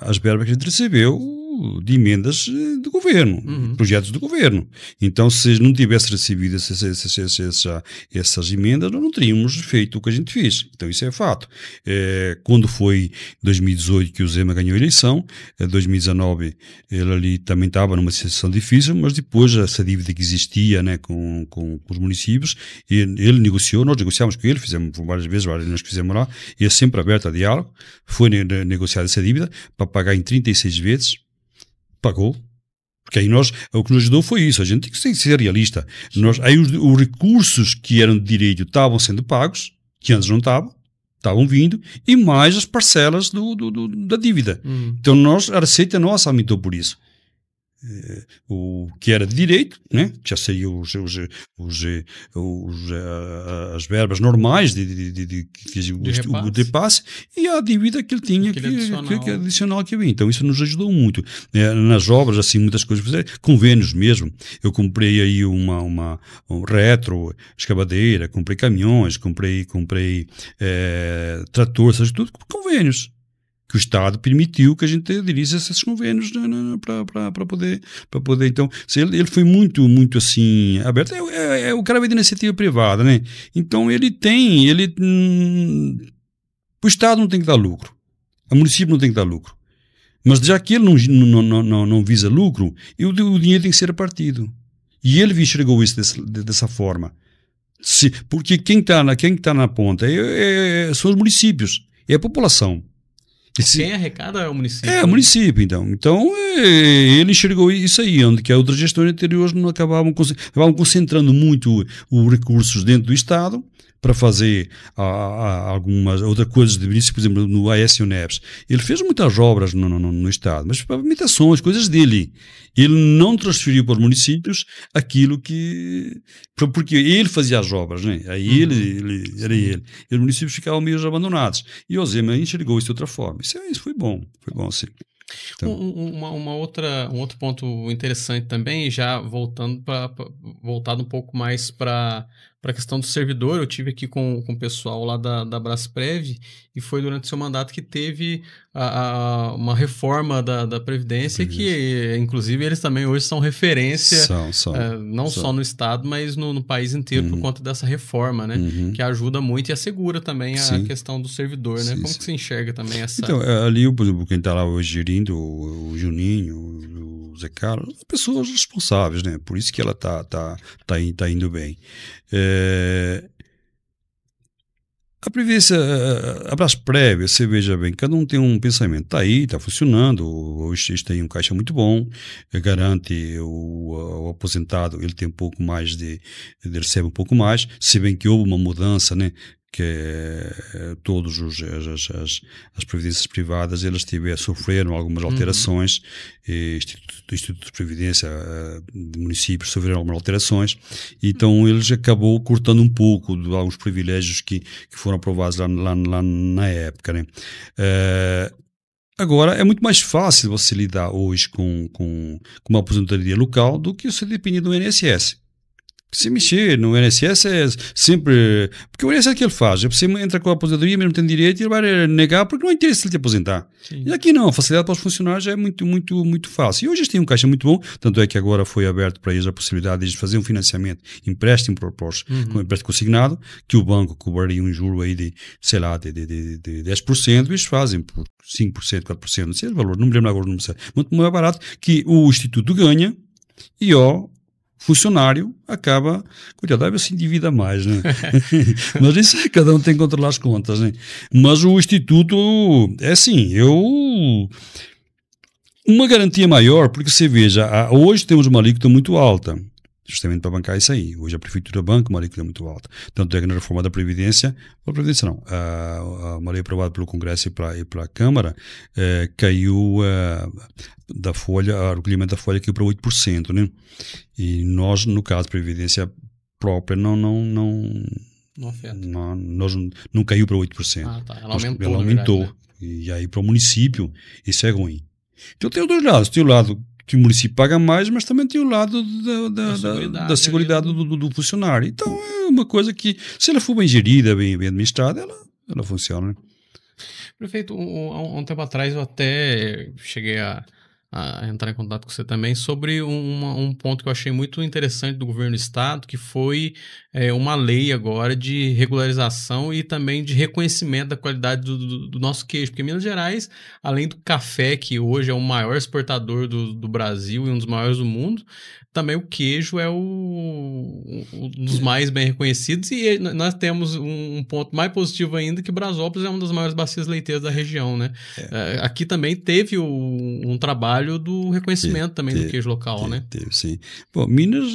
as verbas que a gente recebeu de emendas do governo, uhum. projetos do governo. Então, se não tivesse recebido essa, essa, essa, essa, essas emendas, nós não teríamos feito o que a gente fez. Então, isso é fato. É, quando foi dois mil e dezoito que o Zema ganhou a eleição, em dois mil e dezenove ele ali também estava numa situação difícil, mas depois essa dívida que existia, né, com, com, com os municípios, ele, ele negociou, nós negociámos com ele, fizemos várias vezes, várias nós fizemos lá, ele sempre aberto a diálogo, foi negociada essa dívida para pagar em trinta e seis vezes, pagou, porque aí nós, o que nos ajudou foi isso, a gente tem que ser, ser realista, nós, aí os, os recursos que eram de direito estavam sendo pagos, que antes não estavam, estavam vindo, e mais as parcelas do, do, do, da dívida, hum. então nós, a receita nossa aumentou por isso, o que era de direito, né? Já saiu os, os, os, os, as verbas normais de, de, de, de, de, de repasse. O repasse e a dívida que ele tinha que, adicional. Que, que adicional que havia, então isso nos ajudou muito, é, nas obras assim muitas coisas, convênios mesmo, eu comprei aí uma, uma um retro, escavadeira, comprei caminhões, comprei, comprei é, trator, seja tudo, convênios que o Estado permitiu que a gente aderisse a esses convênios, né, né, para poder, poder... Então, ele, ele foi muito, muito assim, aberto. É, é, é, o cara veio de iniciativa privada, né? Então, ele tem... ele hum, o Estado não tem que dar lucro. O município não tem que dar lucro. Mas já que ele não, não, não, não visa lucro, eu, o dinheiro tem que ser repartido. E ele enxergou isso dessa, dessa forma. Se, porque quem está na, tá na ponta é, é, são os municípios, é a população. Esse, quem arrecada é o município. É, o município, então. Então, é, ele enxergou isso aí, onde que as outras gestões anteriores não acabavam, acabavam concentrando muito os recursos dentro do Estado para fazer a, a, algumas outras coisas de município, por exemplo, no A S e o N E P S. Ele fez muitas obras no, no, no Estado, mas pavimentações, coisas dele. Ele não transferiu para os municípios aquilo que... Porque ele fazia as obras, né? Aí uhum. ele, ele era ele. E os municípios ficavam meio abandonados. E o Zema enxergou isso de outra forma. Isso foi bom, foi bom assim. Então. Um, uma, uma outra, um outro ponto interessante também, já voltando pra, pra, voltado um pouco mais para a questão do servidor, eu tive aqui com, com o pessoal lá da, da Brasprev e foi durante seu mandato que teve a, a, uma reforma da, da Previdência, Previdência que inclusive eles também hoje são referência, são, são, é, não são. só no Estado, mas no, no país inteiro, uhum. por conta dessa reforma, né? Uhum. Que ajuda muito e assegura também a sim. questão do servidor, sim, né? Como sim. que você enxerga também essa... Então, ali, por exemplo, quem está lá hoje o, o Juninho, o, o Zé Carlos, pessoas responsáveis, né? Por isso que ela está tá, tá, tá indo bem. É... A Previdência, a Brasprev, você veja bem, cada um tem um pensamento, está aí, está funcionando, o I S S tem um caixa muito bom, garante o, o aposentado, ele tem um pouco mais de, ele recebe um pouco mais, se bem que houve uma mudança, né? que todas as, as, as previdências privadas elas tiveram, sofreram algumas alterações, uhum. e Instituto, Instituto de Previdência de municípios sofreram algumas alterações, então eles acabou cortando um pouco de alguns privilégios que, que foram aprovados lá, lá, lá na época, né? Uh, Agora, é muito mais fácil você lidar hoje com, com, com uma aposentadoria local do que você depender do I N S S. Se mexer no I N S S é sempre... Porque o I N S S é que ele faz. Você entra com a aposentadoria, mesmo tem direito, ele vai negar porque não interessa ele te aposentar. Sim. E aqui não, a facilidade para os funcionários é muito, muito, muito fácil. E hoje eles têm um caixa muito bom, tanto é que agora foi aberto para eles a possibilidade de fazer um financiamento, empréstimo para os, uhum. com empréstimo consignado, que o banco cobraria um juro aí de, sei lá, de, de, de, de dez por cento, e eles fazem por cinco por cento, quatro por cento, não sei o valor, não me lembro agora o número, muito mais barato, que o Instituto ganha e ó... funcionário acaba, cuidado, se endivida mais, né? Mas isso é, cada um tem que controlar as contas, né? Mas o Instituto, é assim, eu... Uma garantia maior, porque você veja, hoje temos uma alíquota muito alta, justamente para bancar isso aí. Hoje a Prefeitura banca uma alíquota muito alta. Tanto é que na reforma da Previdência, a Previdência não, a, a, uma lei aprovada pelo Congresso e para e a Câmara, eh, caiu eh, da folha, o recolhimento da folha caiu para oito por cento, né? E nós, no caso, Previdência própria, não... não, não Não afeta. Não, nós não, não caiu para oito por cento. Ah, tá. Ela nós, aumentou. Ela aumentou. Verdade, né? E aí, para o município, isso é ruim. Então, tem os dois lados. Tem o lado... que o município paga mais, mas também tem o lado da, da, da seguridade, da seguridade do, do, do funcionário. Então, é uma coisa que, se ela for bem gerida, bem, bem administrada, ela, ela funciona. Né? Prefeito, um, um, um tempo atrás eu até cheguei a, a entrar em contato com você também sobre uma, um ponto que eu achei muito interessante do governo do estado, que foi é, uma lei agora de regularização e também de reconhecimento da qualidade do, do, do nosso queijo, porque Minas Gerais, além do café, que hoje é o maior exportador do, do Brasil e um dos maiores do mundo, também o queijo é o, o, um dos mais bem reconhecidos, e nós temos um, um ponto mais positivo ainda, que Brazópolis é uma das maiores bacias leiteiras da região, né? É. Aqui também teve o, um trabalho do reconhecimento te, também te, do queijo local, te, né? Te, sim. Bom, Minas,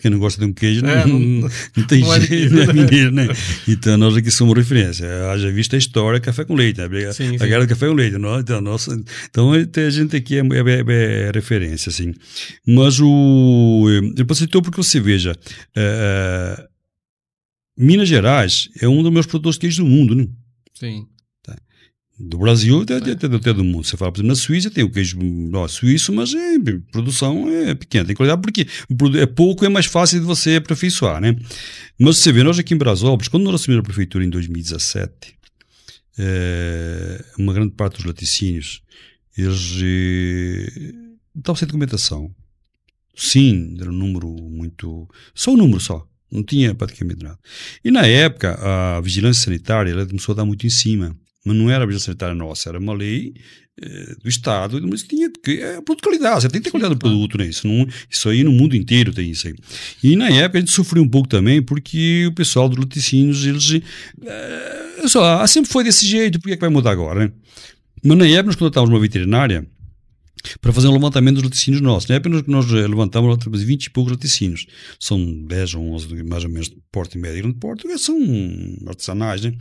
quem não gosta de um queijo é, não, não, não tem não jeito, é mineiro, né? Então, nós aqui somos referência. Haja vista a história, café com leite, né? Sim, a guerra do café com leite. Não? Então, nossa, então, a gente aqui é, é, é referência, assim. Mas o... Eu passei porque você veja, é, Minas Gerais é um dos meus produtores de queijo do mundo, né? Sim. Do Brasil até, até, até do mundo. Você fala, por exemplo, na Suíça tem o queijo ó, suíço, mas é, produção é pequena. Tem que olhar porque é pouco, é mais fácil de você aperfeiçoar, né? Mas você vê, nós aqui em Brasópolis, quando nós assumimos a prefeitura em dois mil e dezassete, é, uma grande parte dos laticínios, eles é, estavam sem documentação. Sim, era um número muito... Só um número só. Não tinha praticamente nada. E na época, a vigilância sanitária ela começou a dar muito em cima. Mas não era a vigilância sanitária nossa, era uma lei eh, do Estado, mas tinha que é produto de qualidade, você tem que ter qualidade do produto, né? Isso, não, isso aí no mundo inteiro tem isso aí. E na época a gente sofreu um pouco também, porque o pessoal dos laticínios, eles... Eh, só, sempre foi desse jeito, por que é que vai mudar agora, né? Mas na época nós contratávamos uma veterinária para fazer um levantamento dos laticínios nossos. Na época nós levantávamos vinte e poucos laticínios. São dez ou onze, mais ou menos, de porte médio e grande porte, são artesanais, né?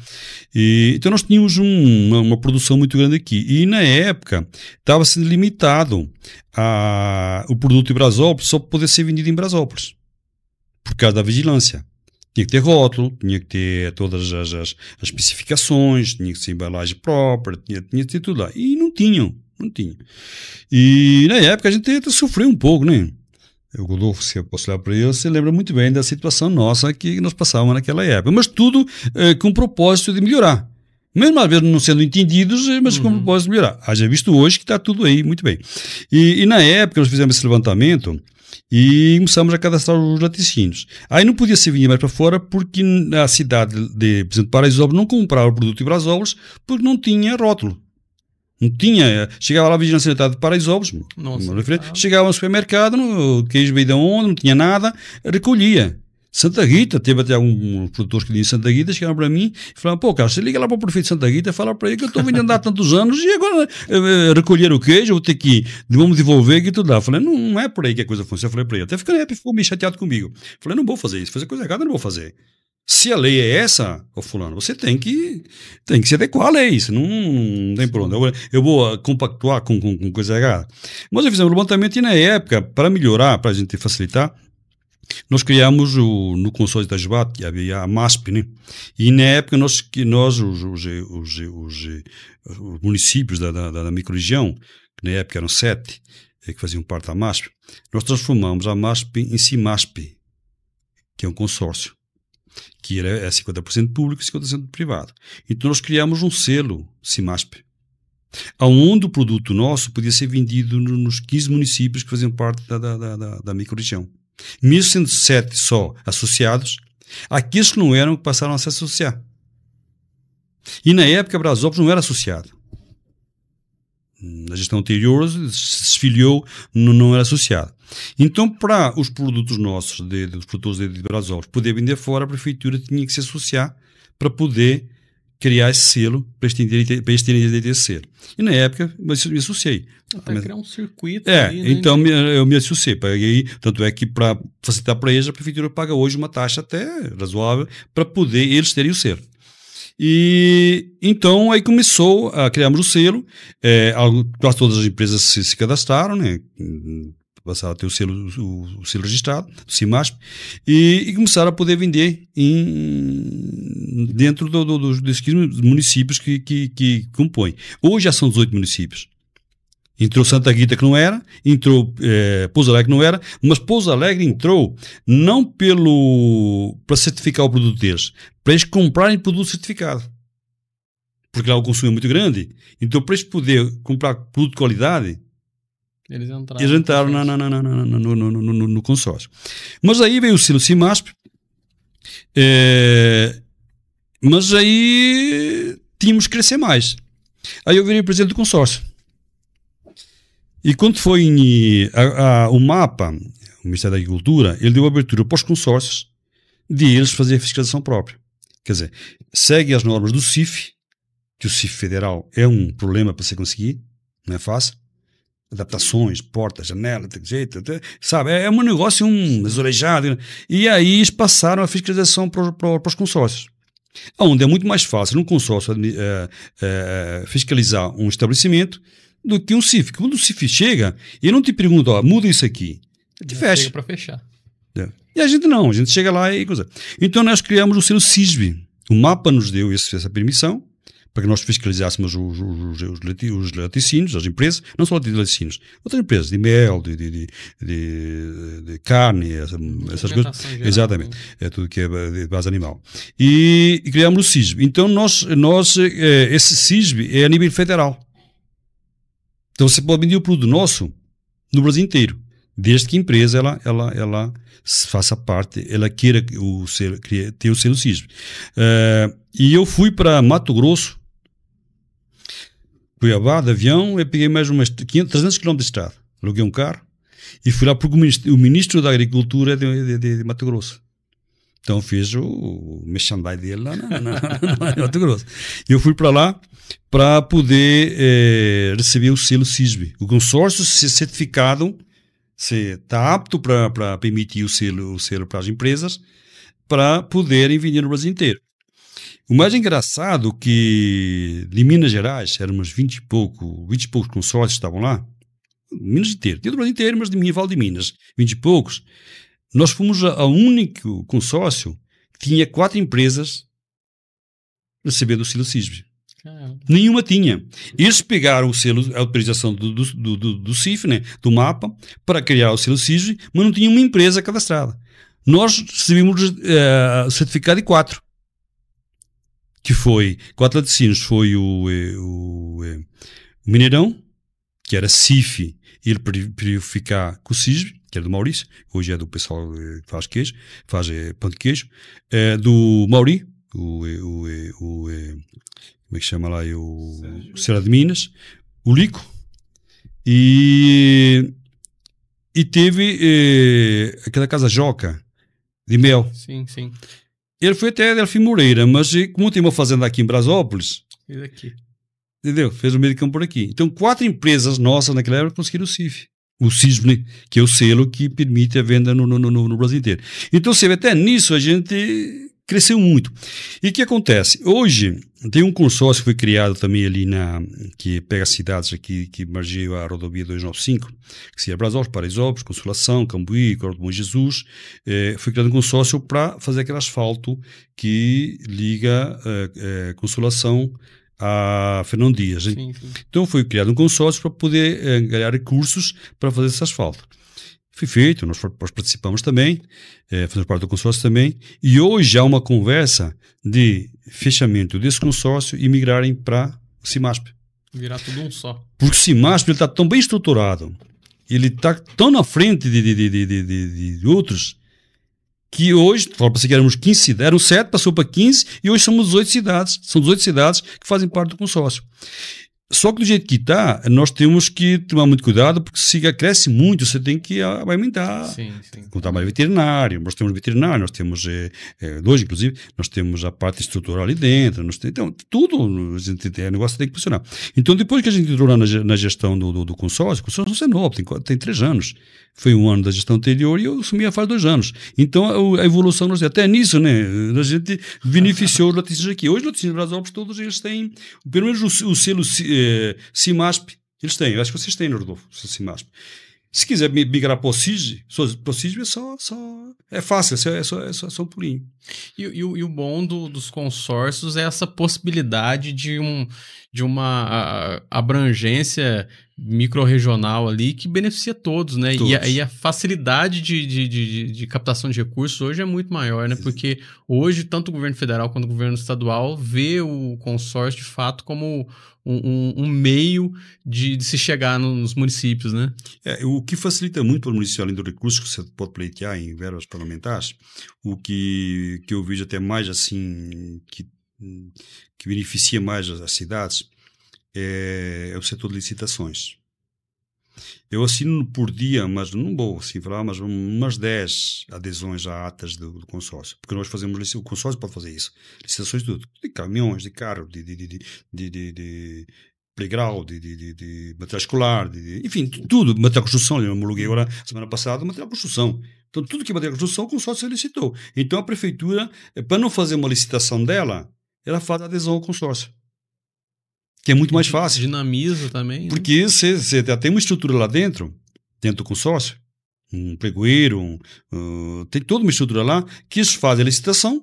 E, então nós tínhamos um, uma, uma produção muito grande aqui. E na época estava sendo limitado a, o produto de Brasópolis só poder ser vendido em Brasópolis, por causa da vigilância. Tinha que ter rótulo, tinha que ter todas as, as, as especificações, tinha que ser embalagem própria, tinha, tinha que ter tudo lá. E não tinham. Não tinha. E na época a gente até sofreu um pouco, né? O Rodolfo, se eu posso olhar para ele, você lembra muito bem da situação nossa que nós passávamos naquela época. Mas tudo eh, com o propósito de melhorar. Mesmo às vezes não sendo entendidos, mas uhum. com o propósito de melhorar. Haja visto hoje que está tudo aí, muito bem. E, e na época nós fizemos esse levantamento e começamos a cadastrar os laticínios. Aí não podia ser vir mais para fora porque a cidade de, por exemplo, Paraisópolis não comprava o produto de Brasópolis porque não tinha rótulo. Não tinha, chegava lá a vigilância sanitária de Paraisópolis, chegava no supermercado, no queijo veio de onde, não tinha nada, recolhia. Santa Rita, teve até alguns produtores que diziam Santa Rita, chegaram para mim e falaram, pô, cara, você liga lá para o prefeito de Santa Rita e fala para ele que eu estou vendendo há tantos anos e agora uh, recolher o queijo, vou ter que, vamos devolver e tudo lá. Eu falei, não, não é por aí que a coisa funciona. Eu falei para ele, até ficou meio chateado comigo. Eu falei, não vou fazer isso, fazer coisa errada eu não vou fazer. Se a lei é essa, ô fulano, você tem que, tem que se adequar à lei. Isso não, não tem problema. Eu, eu vou compactuar com, com, com coisa errada. Mas eu fiz um levantamento e na época, para melhorar, para a gente facilitar, nós criámos o, no consórcio de Itajubá, que havia a MASP, né? E na época nós, que nós os, os, os, os, os municípios da, da, da microrregião, que na época eram sete, que faziam parte da MASP, nós transformamos a MASP em CIMASP, que é um consórcio, que era é cinquenta por cento público e cinquenta por cento privado. Então nós criámos um selo CIMASP, onde o produto nosso podia ser vendido nos quinze municípios que faziam parte da, da, da, da microrregião. mil cento e sete só associados, aqueles que não eram passaram a se associar. E na época Brazópolis não era associado. Na gestão anterior se desfiliou, não era associado. Então, para os produtos nossos, de, de, dos produtores de Brazópolis, poder vender fora, a prefeitura tinha que se associar para poder criar esse selo, para estender, para estender esse selo. E na época, mas eu me associei. Até mas, criar um circuito. É, ali, né? Então me, eu me associei. Paguei, tanto é que para facilitar para eles, a prefeitura paga hoje uma taxa até razoável para poder eles terem o selo. E então aí começou a criarmos o selo, é, algo, quase todas as empresas se, se cadastraram, né? Passaram a ter o selo, o, o selo registrado, o CIMASP, e, e começaram a poder vender em, dentro do, do, do, dos quinze municípios que, que, que compõem. Hoje já são dezoito municípios. Entrou Santa Rita, que não era, entrou é, Pouso Alegre, que não era, mas Pouso Alegre entrou não pelo para certificar o produto deles, para eles comprarem produto certificado. Porque lá o consumo é muito grande. Então, para eles poderem comprar produto de qualidade, eles entraram, eles entraram na, na, na, na, na, no, no, no, no consórcio. Mas aí veio o selo CIMASP, é, mas aí tínhamos que crescer mais. Aí eu virei presidente do consórcio. E quando foi em, a, a, o MAPA, o Ministério da Agricultura, ele deu abertura para os consórcios de eles fazerem fiscalização própria. Quer dizer, segue as normas do C I F, que o C I F federal é um problema para se conseguir, não é fácil. Adaptações, portas, janela, tem jeito, tem, sabe? É, é um negócio um desorejado. E aí eles passaram a fiscalização para, para, para os consórcios. Onde é muito mais fácil num consórcio é, é, fiscalizar um estabelecimento do que um C I F. Quando o C I F chega, ele não te pergunta, ó, muda isso aqui. Ele te fecha. Chega para fechar. É. E a gente não, a gente chega lá e coisa. Então nós criamos o selo SISBEM. O MAPA nos deu esse, essa permissão para que nós fiscalizássemos os, os, os, os laticínios, as empresas, não só os laticínios, outras empresas, de mel, de, de, de, de, de carne, essa, essas coisas. Geral, exatamente. Né? É tudo que é de base animal. E, e criamos o SISBEM. Então nós, nós, esse SISBEM é a nível federal. Então você pode vender o produto nosso no Brasil inteiro, desde que a empresa ela, ela, ela faça parte, ela queira o selo, ter o selo CISB. Uh, e eu fui para Mato Grosso, Cuiabá, de avião, eu peguei mais umas trezentos quilômetros de estrada, aluguei um carro e fui lá porque o ministro, o ministro da Agricultura é de, de, de Mato Grosso. Então fiz o, o merchandising dele lá em Mato Grosso. E eu fui para lá para poder é, receber o selo CISB. O consórcio ser certificado, se está apto para permitir o selo, o selo para as empresas, para poderem vender no Brasil inteiro. O mais engraçado é que de Minas Gerais, eram uns vinte e poucos consórcios que estavam lá, Minas inteiro, tinha do Brasil inteiro, mas de Minas, vale de Minas, vinte e poucos. Nós fomos a, a único consórcio que tinha quatro empresas recebendo o selo CISB. Caramba. Nenhuma tinha. Eles pegaram o selo, a autorização do, do, do, do C I F, né, do MAPA, para criar o selo CISB, mas não tinha uma empresa cadastrada. Nós recebemos uh, o certificado de quatro. Que foi, quatro laticínios, foi o, o, o Mineirão, que era C I F, ele preferiu ficar com o CISB, que era do Maurício, hoje é do pessoal que faz queijo, faz é, pão de queijo, é, do Mauri, o, o, o, o, como é que chama lá, o Serra de Minas, o Lico, e, e teve é, aquela casa Joca, de mel. Sim, sim. Ele foi até Delfim Moreira, mas como tem uma fazenda aqui em Brasópolis, ele aqui. Entendeu? Fez o meio de campo por aqui. Então, quatro empresas nossas naquela época conseguiram o C I F. O CISBEM, que é o selo que permite a venda no, no, no, no Brasil inteiro. Então, você vê, até nisso a gente cresceu muito. E o que acontece? Hoje, tem um consórcio que foi criado também ali, na que pega as cidades aqui que margeiam a rodovia duzentos e noventa e cinco, que seria Brazópolis, Paraisópolis, Consolação, Cambuí, Coro do Bom Jesus. Eh, foi criado um consórcio para fazer aquele asfalto que liga eh, eh, Consolação a Fernão Dias. Sim, sim. Então foi criado um consórcio para poder eh, ganhar recursos para fazer esse asfalto. Foi feito, nós, nós participamos também, é, fazemos parte do consórcio também, e hoje há uma conversa de fechamento desse consórcio e migrarem para o CISMASP. Virar tudo um só. Porque o CISMASP está tão bem estruturado, ele está tão na frente de, de, de, de, de, de outros, que hoje, falava-se que éramos quinze cidades, eram sete, passou para quinze, e hoje somos dezoito cidades, são dezoito cidades que fazem parte do consórcio. Só que do jeito que está, nós temos que tomar muito cuidado, porque se cresce muito, você tem que aumentar. Sim, sim. Contar mais veterinário, nós temos veterinário, nós temos é, é, dois, inclusive, nós temos a parte estrutural ali dentro, nós tem, então tudo, a gente tem, o negócio tem que funcionar. Então, depois que a gente entrou lá na, na gestão do, do, do consórcio, o consórcio é novo, tem, tem três anos. Foi um ano da gestão anterior e eu assumi a faz dois anos. Então, a, a evolução, nós, até nisso, né, a gente beneficiou os laticínios aqui. Hoje, os laticínios brasileiros, todos eles têm, pelo menos o, o selo CISMASP, eles têm, eu acho que vocês têm, Rodolfo, CISMASP. Se quiser migrar para o CISB, para o CISB é só, só é fácil, é só, é só, é só um pulinho. E, e, e o bom do, dos consórcios é essa possibilidade de, um, de uma a, abrangência microrregional ali que beneficia todos, né? Todos. E, a, e a facilidade de, de, de, de captação de recursos hoje é muito maior, né? Sim. Porque hoje tanto o governo federal quanto o governo estadual vê o consórcio de fato como um, um, um meio de, de se chegar nos municípios, né? É, o que facilita muito para o município, além do recurso que você pode pleitear em verbas parlamentares, o que, que eu vejo até mais assim, que, que beneficia mais as, as cidades, É, é o setor de licitações. Eu assino por dia, mas não vou assim falar, mas umas dez adesões a atas do, do consórcio, porque nós fazemos, o consórcio pode fazer isso, licitações de tudo, de caminhões, de carro, de, de, de, de, de, de playground, de, de, de, de material escolar, de, de, enfim, tudo, material de construção. Eu homologuei agora, semana passada, material de construção. Então tudo que é material de construção, o consórcio licitou. Então a prefeitura, para não fazer uma licitação dela, ela faz adesão ao consórcio, que é muito mais fácil. Dinamiza também. Porque você né? tem uma estrutura lá dentro, dentro do consórcio, um pregoeiro, um, uh, tem toda uma estrutura lá, que eles fazem a licitação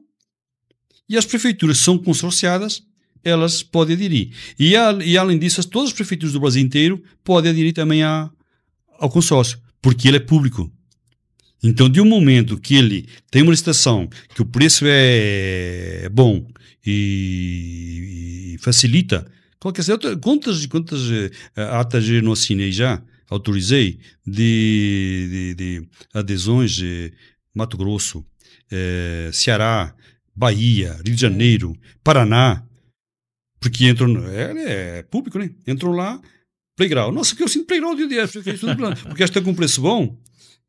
e as prefeituras são consorciadas, elas podem aderir. E, a, e além disso, as, todas as prefeituras do Brasil inteiro podem aderir também a, ao consórcio, porque ele é público. Então, de um momento que ele tem uma licitação, que o preço é bom e, e facilita. Quantas, quantas atas eu não assinei já, autorizei, de, de, de adesões de Mato Grosso, é, Ceará, Bahia, Rio de Janeiro, Paraná, porque entram, é, é público, né? Entram lá, playground. Nossa, porque eu sinto playground de dia, porque esta com preço bom,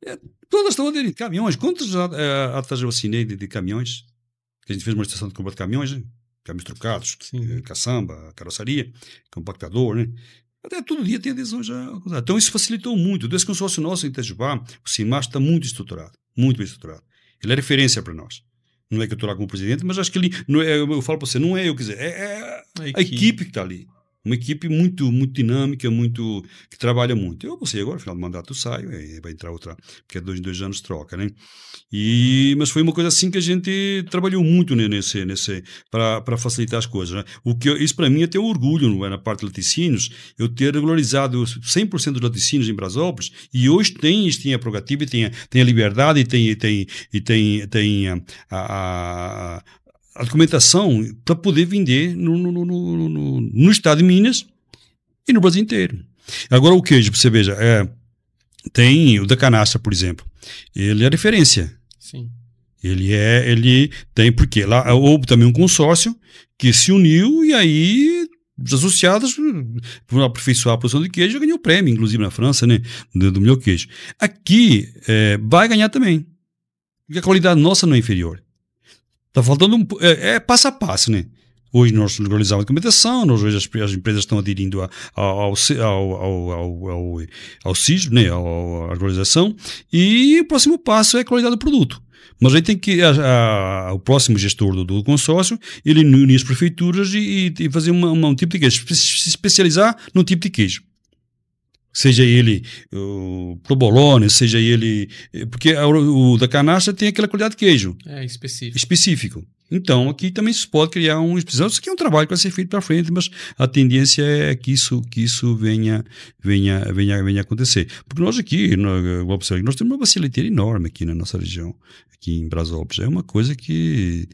é, todas estão aderindo. Caminhões, quantas atas eu assinei de, de caminhões? Que a gente fez uma estação de compra de caminhões, né? Caminhos trocados, Sim. caçamba, carroçaria, compactador, né? Até todo dia tem adesão já. Então isso facilitou muito. Desse consórcio nosso em Itajubá, o CISMASP está muito estruturado, muito bem estruturado. Ele é referência para nós. Não é que eu estou lá como presidente, mas acho que ele, não é, eu falo para você, não é eu que dizer, é a equipe, a equipe que está ali. Uma equipe muito, muito dinâmica, muito, que trabalha muito. Eu vou sair agora, no final do mandato eu saio, aí vai entrar outra, porque é dois em dois anos troca, né? E, mas foi uma coisa assim que a gente trabalhou muito nesse, nesse para facilitar as coisas, né? O que eu, isso para mim até um orgulho, não é? Na parte de laticínios, eu ter regularizado cem por cento dos laticínios em Brasópolis, e hoje tem, tem a prerrogativa, tem a, tem a liberdade, e tem, tem, e tem, tem a, a, a a documentação para poder vender no, no, no, no, no, no estado de Minas e no Brasil inteiro. Agora o queijo, você veja, é, tem o da canastra, por exemplo, ele é referência. Sim. Ele é, ele tem, porque lá houve também um consórcio que se uniu e aí os associados por aperfeiçoar a produção de queijo ganhou prêmio, inclusive na França, né, do, do melhor queijo. Aqui é, vai ganhar também, porque a qualidade nossa não é inferior. Tá faltando um, é, é passo a passo, né? Hoje nós legalizamos a documentação, nós hoje as, as empresas estão aderindo a, a, ao, ao, ao, ao, ao, ao SISBEM, né, à regularização, e o próximo passo é a qualidade do produto. Mas aí tem que, a, a, o próximo gestor do, do consórcio, ele unir as prefeituras e, e fazer uma, uma, um tipo de queijo, se especializar num tipo de queijo. Seja ele uh, provolone, seja ele... Porque a, o, o da canastra tem aquela qualidade de queijo. É, específico. Específico. Então, aqui também se pode criar um... Isso aqui é um trabalho que vai ser feito para frente, mas a tendência é que isso, que isso venha, venha, venha, venha acontecer. Porque nós aqui, nós, nós temos uma bacileteira enorme aqui na nossa região, aqui em Brazópolis. É uma coisa que...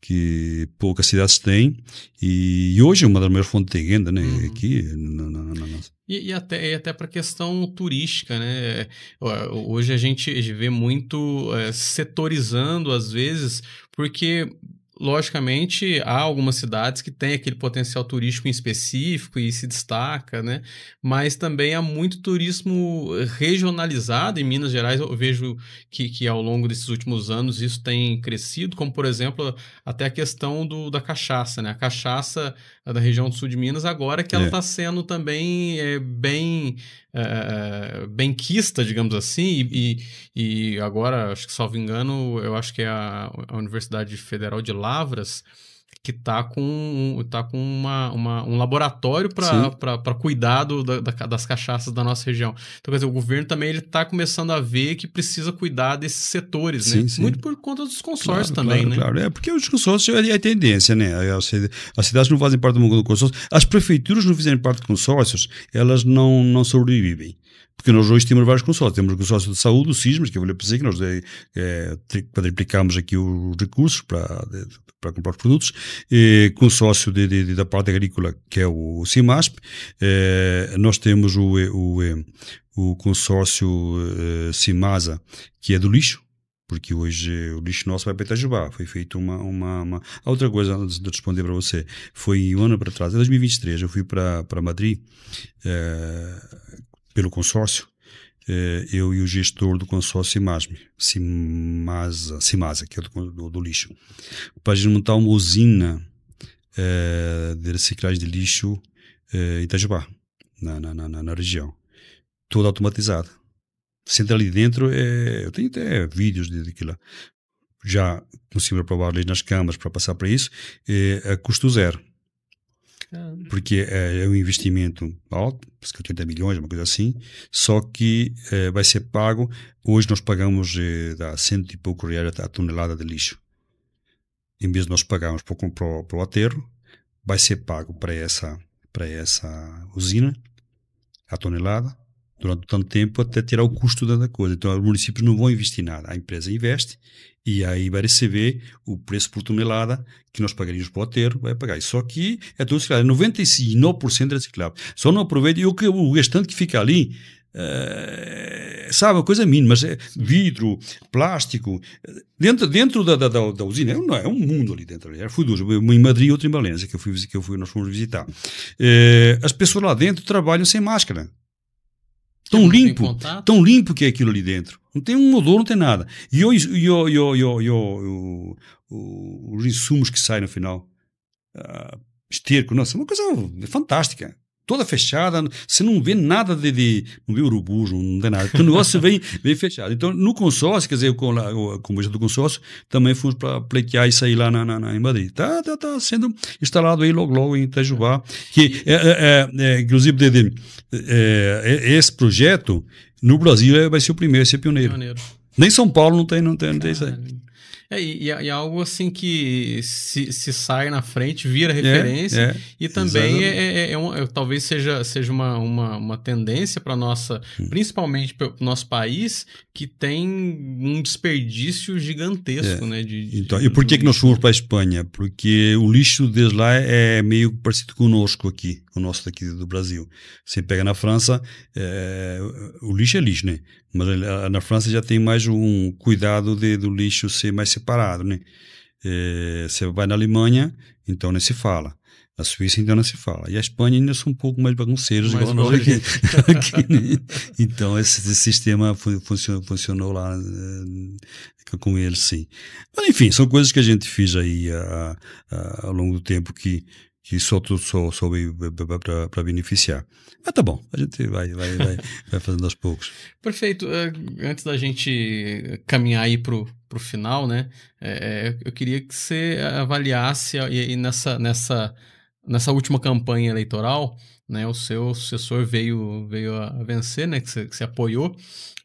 que poucas cidades têm, e, e hoje é uma das maiores fontes de renda, né? Uhum. Aqui na, na, na nossa. E, e até, e até para a questão turística, né? Hoje a gente vê muito é, setorizando, às vezes, porque, logicamente, há algumas cidades que têm aquele potencial turístico em específico e se destaca, né? Mas também há muito turismo regionalizado. Em Minas Gerais, eu vejo que, que ao longo desses últimos anos isso tem crescido, como, por exemplo, até a questão do, da cachaça, né? A cachaça da região do sul de Minas, agora que ela está é. sendo também é, bem... É, benquista, digamos assim, e, e agora, acho que, salvo engano, eu acho que é a, a Universidade Federal de Lavras que está com, tá com uma, uma, um laboratório para cuidar do, da, das cachaças da nossa região. Então, quer dizer, o governo também está começando a ver que precisa cuidar desses setores, sim, né? Sim. Muito por conta dos consórcios, claro, também, claro, né? Claro, é porque os consórcios é a tendência, né? As cidades não fazem parte do mundo do consórcio, as prefeituras não fizerem parte de consórcios, elas não, não sobrevivem. Porque nós hoje temos vários consórcios. Temos o consórcio de saúde, o CISMAS, que eu falei para você, que nós é, quadriplicamos aqui os recursos para, para comprar produtos. E consórcio de, de, de, da parte agrícola, que é o CIMASP. É, nós temos o, o, o consórcio é, CIMASA, que é do lixo. Porque hoje o lixo nosso vai para Itajubá. Foi feita uma, uma, uma... Outra coisa, antes de responder para você, foi um ano para trás, em dois mil e vinte e três, eu fui para, para Madrid, é, pelo consórcio, eu e o gestor do consórcio CIMASA, CIMASA que é do, do, do lixo, para a gente montar uma usina é, de reciclagem de lixo em é, Itajubá, na, na, na, na região, toda automatizada. Senta ali dentro, é, eu tenho até vídeos daquilo lá, já conseguimos aprovar leis nas câmaras para passar para isso, é, a custo zero. Porque é, é um investimento alto, cinquenta milhões, uma coisa assim, só que é, vai ser pago. Hoje nós pagamos é, dá cento e pouco reais a tonelada de lixo. Em vez de nós pagarmos para o aterro, vai ser pago para essa, para essa usina a tonelada durante tanto tempo até tirar o custo da coisa. Então os municípios não vão investir nada, a empresa investe e aí vai receber o preço por tonelada que nós pagaríamos para o aterro, vai pagar. Só que é tudo reciclável, noventa e nove por cento é reciclável. Só não aproveita, e o, que, o restante que fica ali, é, sabe, uma coisa mínima, mas é vidro, plástico, dentro, dentro da, da, da, da usina, é, é um mundo ali dentro. Eu fui duas, uma em Madrid e outra em Valência, que, eu fui, que eu fui, nós fomos visitar. É, as pessoas lá dentro trabalham sem máscara. Tão limpo, tão limpo que é aquilo ali dentro. Não tem um odor, não tem nada. E eu, eu, eu, eu, eu, eu, os insumos que saem no final, uh, esterco, nossa, é uma coisa fantástica. Toda fechada, você não vê nada de, de não vê urubus, não tem nada. Então o negócio vem, vem fechado. Então no consórcio, quer dizer, com o comércio do consórcio, também fomos para pleitear isso aí lá na, na, na, em Madrid. Está tá, tá sendo instalado aí logo logo em Itajubá, que é, é, é, é, inclusive de, de, é, é, esse projeto no Brasil vai ser o primeiro, vai ser pioneiro. pioneiro. Nem São Paulo não tem, não tem, não tem isso aí. É, e, e algo assim que se, se sai na frente, vira referência, é, é, e também é, é, é um, é, talvez seja, seja uma, uma, uma tendência para nossa, hum. principalmente para o nosso país, que tem um desperdício gigantesco. É. Né, de, de, então, e por que, de... que nós fomos para a Espanha? Porque o lixo desde lá é meio parecido conosco aqui, o nosso daqui do Brasil. Você pega na França, é, o lixo é lixo, né? Mas na França já tem mais um cuidado de, do lixo ser mais separado, né? É, você vai na Alemanha, então não se fala. A Suíça ainda não se fala. E a Espanha ainda são um pouco mais bagunceiros, mais igual nós aqui. aqui né? Então, esse, esse sistema fun, funcionou, funcionou lá é, com eles, sim. Mas, enfim, são coisas que a gente fez aí a, a, ao longo do tempo que, que só só soube para beneficiar. Mas tá bom, a gente vai, vai, vai, vai fazendo aos poucos. Perfeito. Antes da gente caminhar aí pro pro final, né? É, eu queria que você avaliasse e, e nessa, nessa Nessa última campanha eleitoral, né, o seu sucessor veio, veio a vencer, né, que você, que você apoiou.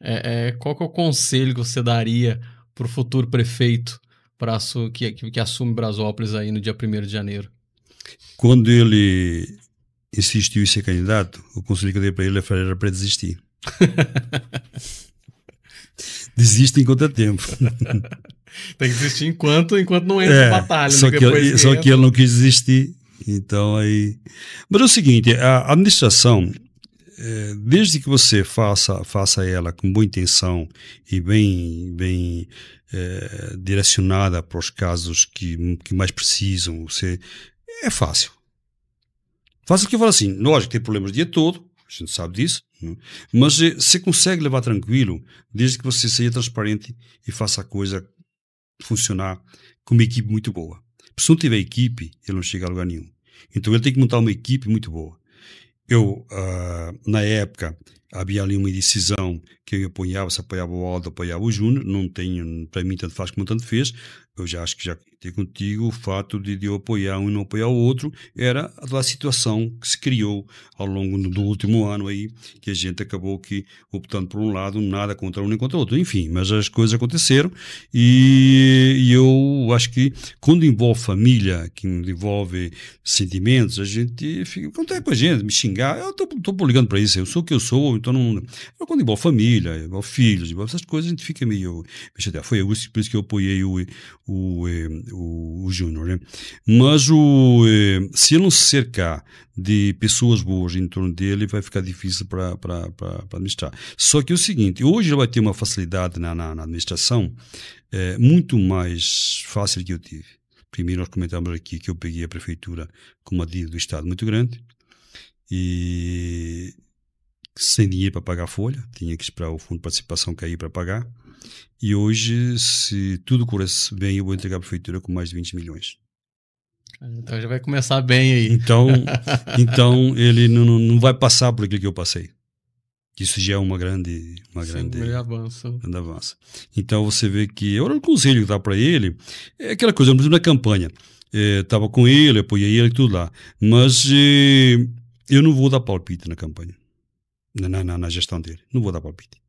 É, é, qual que é o conselho que você daria para o futuro prefeito pra, que, que assume Brazópolis aí no dia primeiro de janeiro? Quando ele insistiu em ser candidato, o conselho que eu dei para ele era para desistir. Desiste enquanto é tempo. Tem que desistir enquanto, enquanto não entra é, na batalha. Só, né, que, ele, que, só entra... que ele não quis desistir. Então aí, mas é o seguinte, a administração, é, desde que você faça, faça ela com boa intenção e bem, bem é, direcionada para os casos que, que mais precisam, você, é fácil. Fácil que eu falo assim, lógico que tem problemas o dia todo, a gente sabe disso, né? Mas é, você consegue levar tranquilo desde que você seja transparente e faça a coisa funcionar com uma equipe muito boa. Se não tiver equipe, ele não chega a lugar nenhum. Então, ele tem que montar uma equipe muito boa. Eu, uh, na época, havia ali uma indecisão que eu apoiava, se apoiava o Aldo, apoiava o Júnior. Não tenho, para mim, tanto faz como tanto fez. Eu já acho que já comentei contigo o fato de, de eu apoiar um e não apoiar o outro. Era a situação que se criou ao longo do, do último ano aí, que a gente acabou que optando por um lado, nada contra um nem contra o outro. Enfim, mas as coisas aconteceram e, e eu acho que quando envolve família, que envolve sentimentos, a gente fica contando com a gente, me xingar. Eu estou ligando para isso, eu sou o que eu sou, então não... Eu, quando envolve família, envolve filhos, envolve essas coisas, a gente fica meio... Foi por isso que eu apoiei o... o, o, o Júnior, né? Mas o, se ele não se cercar de pessoas boas em torno dele, vai ficar difícil para administrar. Só que é o seguinte, hoje ele vai ter uma facilidade na, na, na administração é, muito mais fácil que eu tive. Primeiro nós comentamos aqui que eu peguei a prefeitura com uma dívida do Estado muito grande e sem dinheiro para pagar a folha, tinha que esperar o fundo de participação cair para pagar. E hoje, se tudo correr bem, eu vou entregar a prefeitura com mais de vinte milhões. Então já vai começar bem aí. Então, então ele não, não vai passar por aquilo que eu passei. Isso já é uma grande, uma Sim, grande um avanço. avanço. Então você vê que eu, o conselho que dá para ele é aquela coisa, por exemplo, na campanha. Estava com ele, apoiei ele e tudo lá. Mas eh, eu não vou dar palpite na campanha, na, na, na gestão dele. Não vou dar palpite.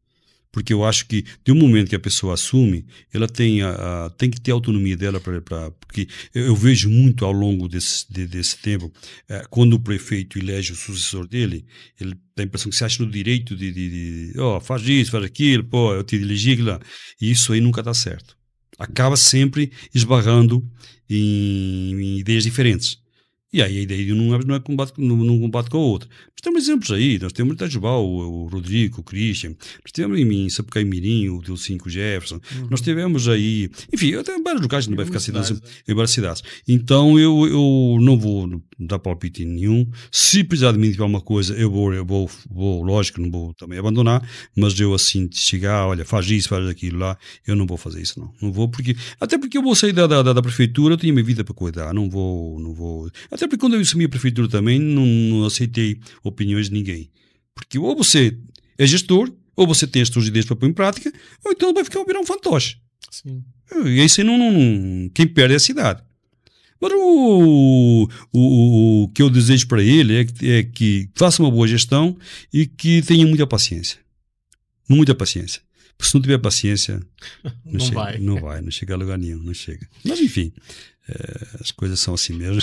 Porque eu acho que, de um momento que a pessoa assume, ela tem, a, a, tem que ter a autonomia dela. Pra, pra, porque eu, eu vejo muito ao longo desse, de, desse tempo, é, quando o prefeito elege o sucessor dele, ele dá a impressão que se acha no direito de, de, de oh, faz isso, faz aquilo, pô, eu te elegi aquilo lá. E isso aí nunca dá certo. Acaba sempre esbarrando em, em ideias diferentes. E aí a ideia não é, não é combate, não, não combate com a outra. Nós temos exemplos aí, nós temos o Itajubá, o, o Rodrigo, o Christian, nós temos em mim, Sapucaí Mirim, o Delcinco Jefferson, uhum. Nós tivemos aí, enfim, eu tenho vários lugares que não vai ficar cidades, né? Em várias cidades. Então eu, eu não vou dar palpite nenhum, se precisar de mim tiver alguma coisa, eu vou, eu vou, vou, lógico, não vou também abandonar, mas eu assim, chegar, olha, faz isso, faz aquilo lá, eu não vou fazer isso não, não vou porque, até porque eu vou sair da, da, da, da prefeitura, eu tenho minha vida para cuidar, não vou, não vou, até porque quando eu assumi a prefeitura também, não, não aceitei opiniões de ninguém. Porque ou você é gestor, ou você tem as suas ideias para pôr em prática, ou então vai ficar virar um fantoche. Sim. E aí você não, não, não... Quem perde é a cidade. Mas o, o, o que eu desejo para ele é que, é que faça uma boa gestão e que tenha muita paciência. Muita paciência. Porque se não tiver paciência, não, não, chega, vai. não vai, não chega a lugar nenhum, não chega. Mas enfim, é, as coisas são assim mesmo.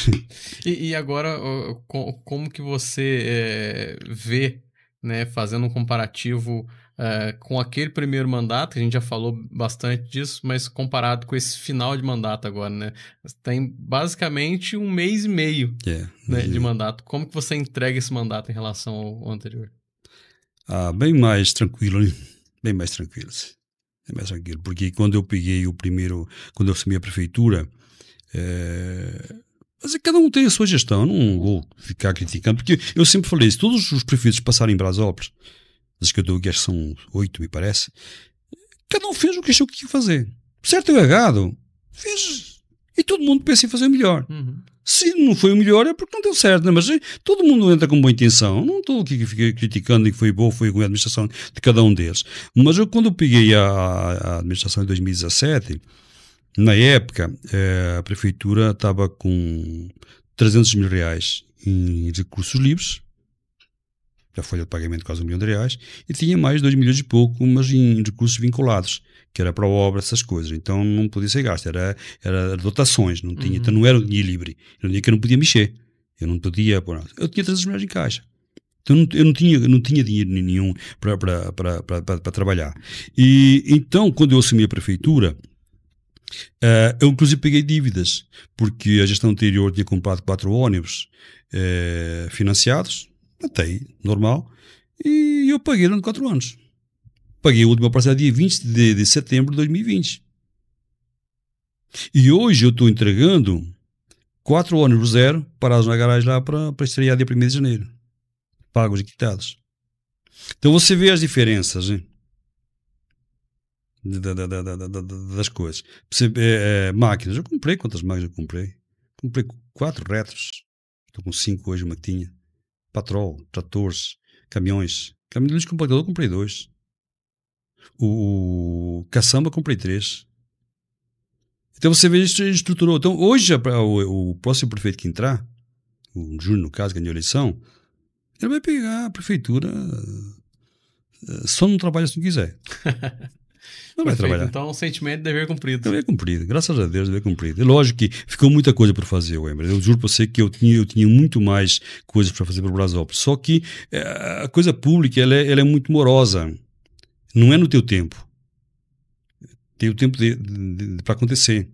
E, e agora, como que você é, vê, né, fazendo um comparativo é, com aquele primeiro mandato, que a gente já falou bastante disso, mas comparado com esse final de mandato agora, né? Tem basicamente um mês e meio é, né, e... de mandato. Como que você entrega esse mandato em relação ao anterior? Ah, bem mais tranquilo, né? Bem mais tranquilos, bem mais tranquilo, porque quando eu peguei o primeiro, quando eu assumi a prefeitura, É... Mas cada um tem a sua gestão, eu não vou ficar criticando, porque eu sempre falei, se todos os prefeitos passaram em Brazópolis, as que eu dou que são oito, me parece, cada um fez o que achou que tinha que fazer. Certo ou errado, fez, e todo mundo pensa em fazer o melhor. Uhum. Se não foi o melhor é porque não deu certo, né? Mas todo mundo entra com boa intenção, não estou aqui criticando que foi bom, foi a administração de cada um deles. Mas eu, quando eu peguei a, a administração em dois mil e dezassete, na época, eh, a prefeitura estava com trezentos mil reais em recursos livres, da folha de pagamento quase um milhão de reais, e tinha mais dois milhões e pouco, mas em recursos vinculados, que era para a obra, essas coisas. Então não podia ser gasto, era, era dotações, não tinha, uhum. Então não era um dinheiro livre, era um dinheiro que eu não podia mexer, eu não podia pôr nada. Eu tinha trezentos mil reais em caixa. Então não, eu não tinha, não tinha dinheiro nenhum para, para, para, para, para, para trabalhar. E então, quando eu assumi a prefeitura, Uh, eu inclusive peguei dívidas, porque a gestão anterior tinha comprado quatro ônibus uh, financiados, até aí, normal, e eu paguei durante quatro anos. Paguei a última parcela dia vinte de, de setembro de dois mil e vinte. E hoje eu estou entregando quatro ônibus zero parados na garagem lá para estrear dia primeiro de janeiro, pagos e quitados. Então você vê as diferenças, hein? Da, da, da, da, da, das coisas. É, é, máquinas, eu comprei quantas máquinas eu comprei? Comprei quatro retros, estou com cinco hoje, uma que tinha. Patrol, tratores, caminhões. Caminhão de compactador, comprei dois. O, o caçamba, comprei três. Então você vê, isso estruturou. Então hoje, o, o próximo prefeito que entrar, o Júnior, no caso, ganhou a eleição, ele vai pegar a prefeitura, só não trabalha se não quiser. Não vai trabalhar. Então, o sentimento de dever cumprido. Dever cumprido, graças a Deus, dever cumprido. É lógico que ficou muita coisa por fazer, Weber. Eu juro para você que eu tinha, eu tinha muito mais coisas para fazer para o Brasópolis. Só que é, a coisa pública ela é, ela é muito morosa. Não é no teu tempo. Tem o tempo de, de, de, para acontecer.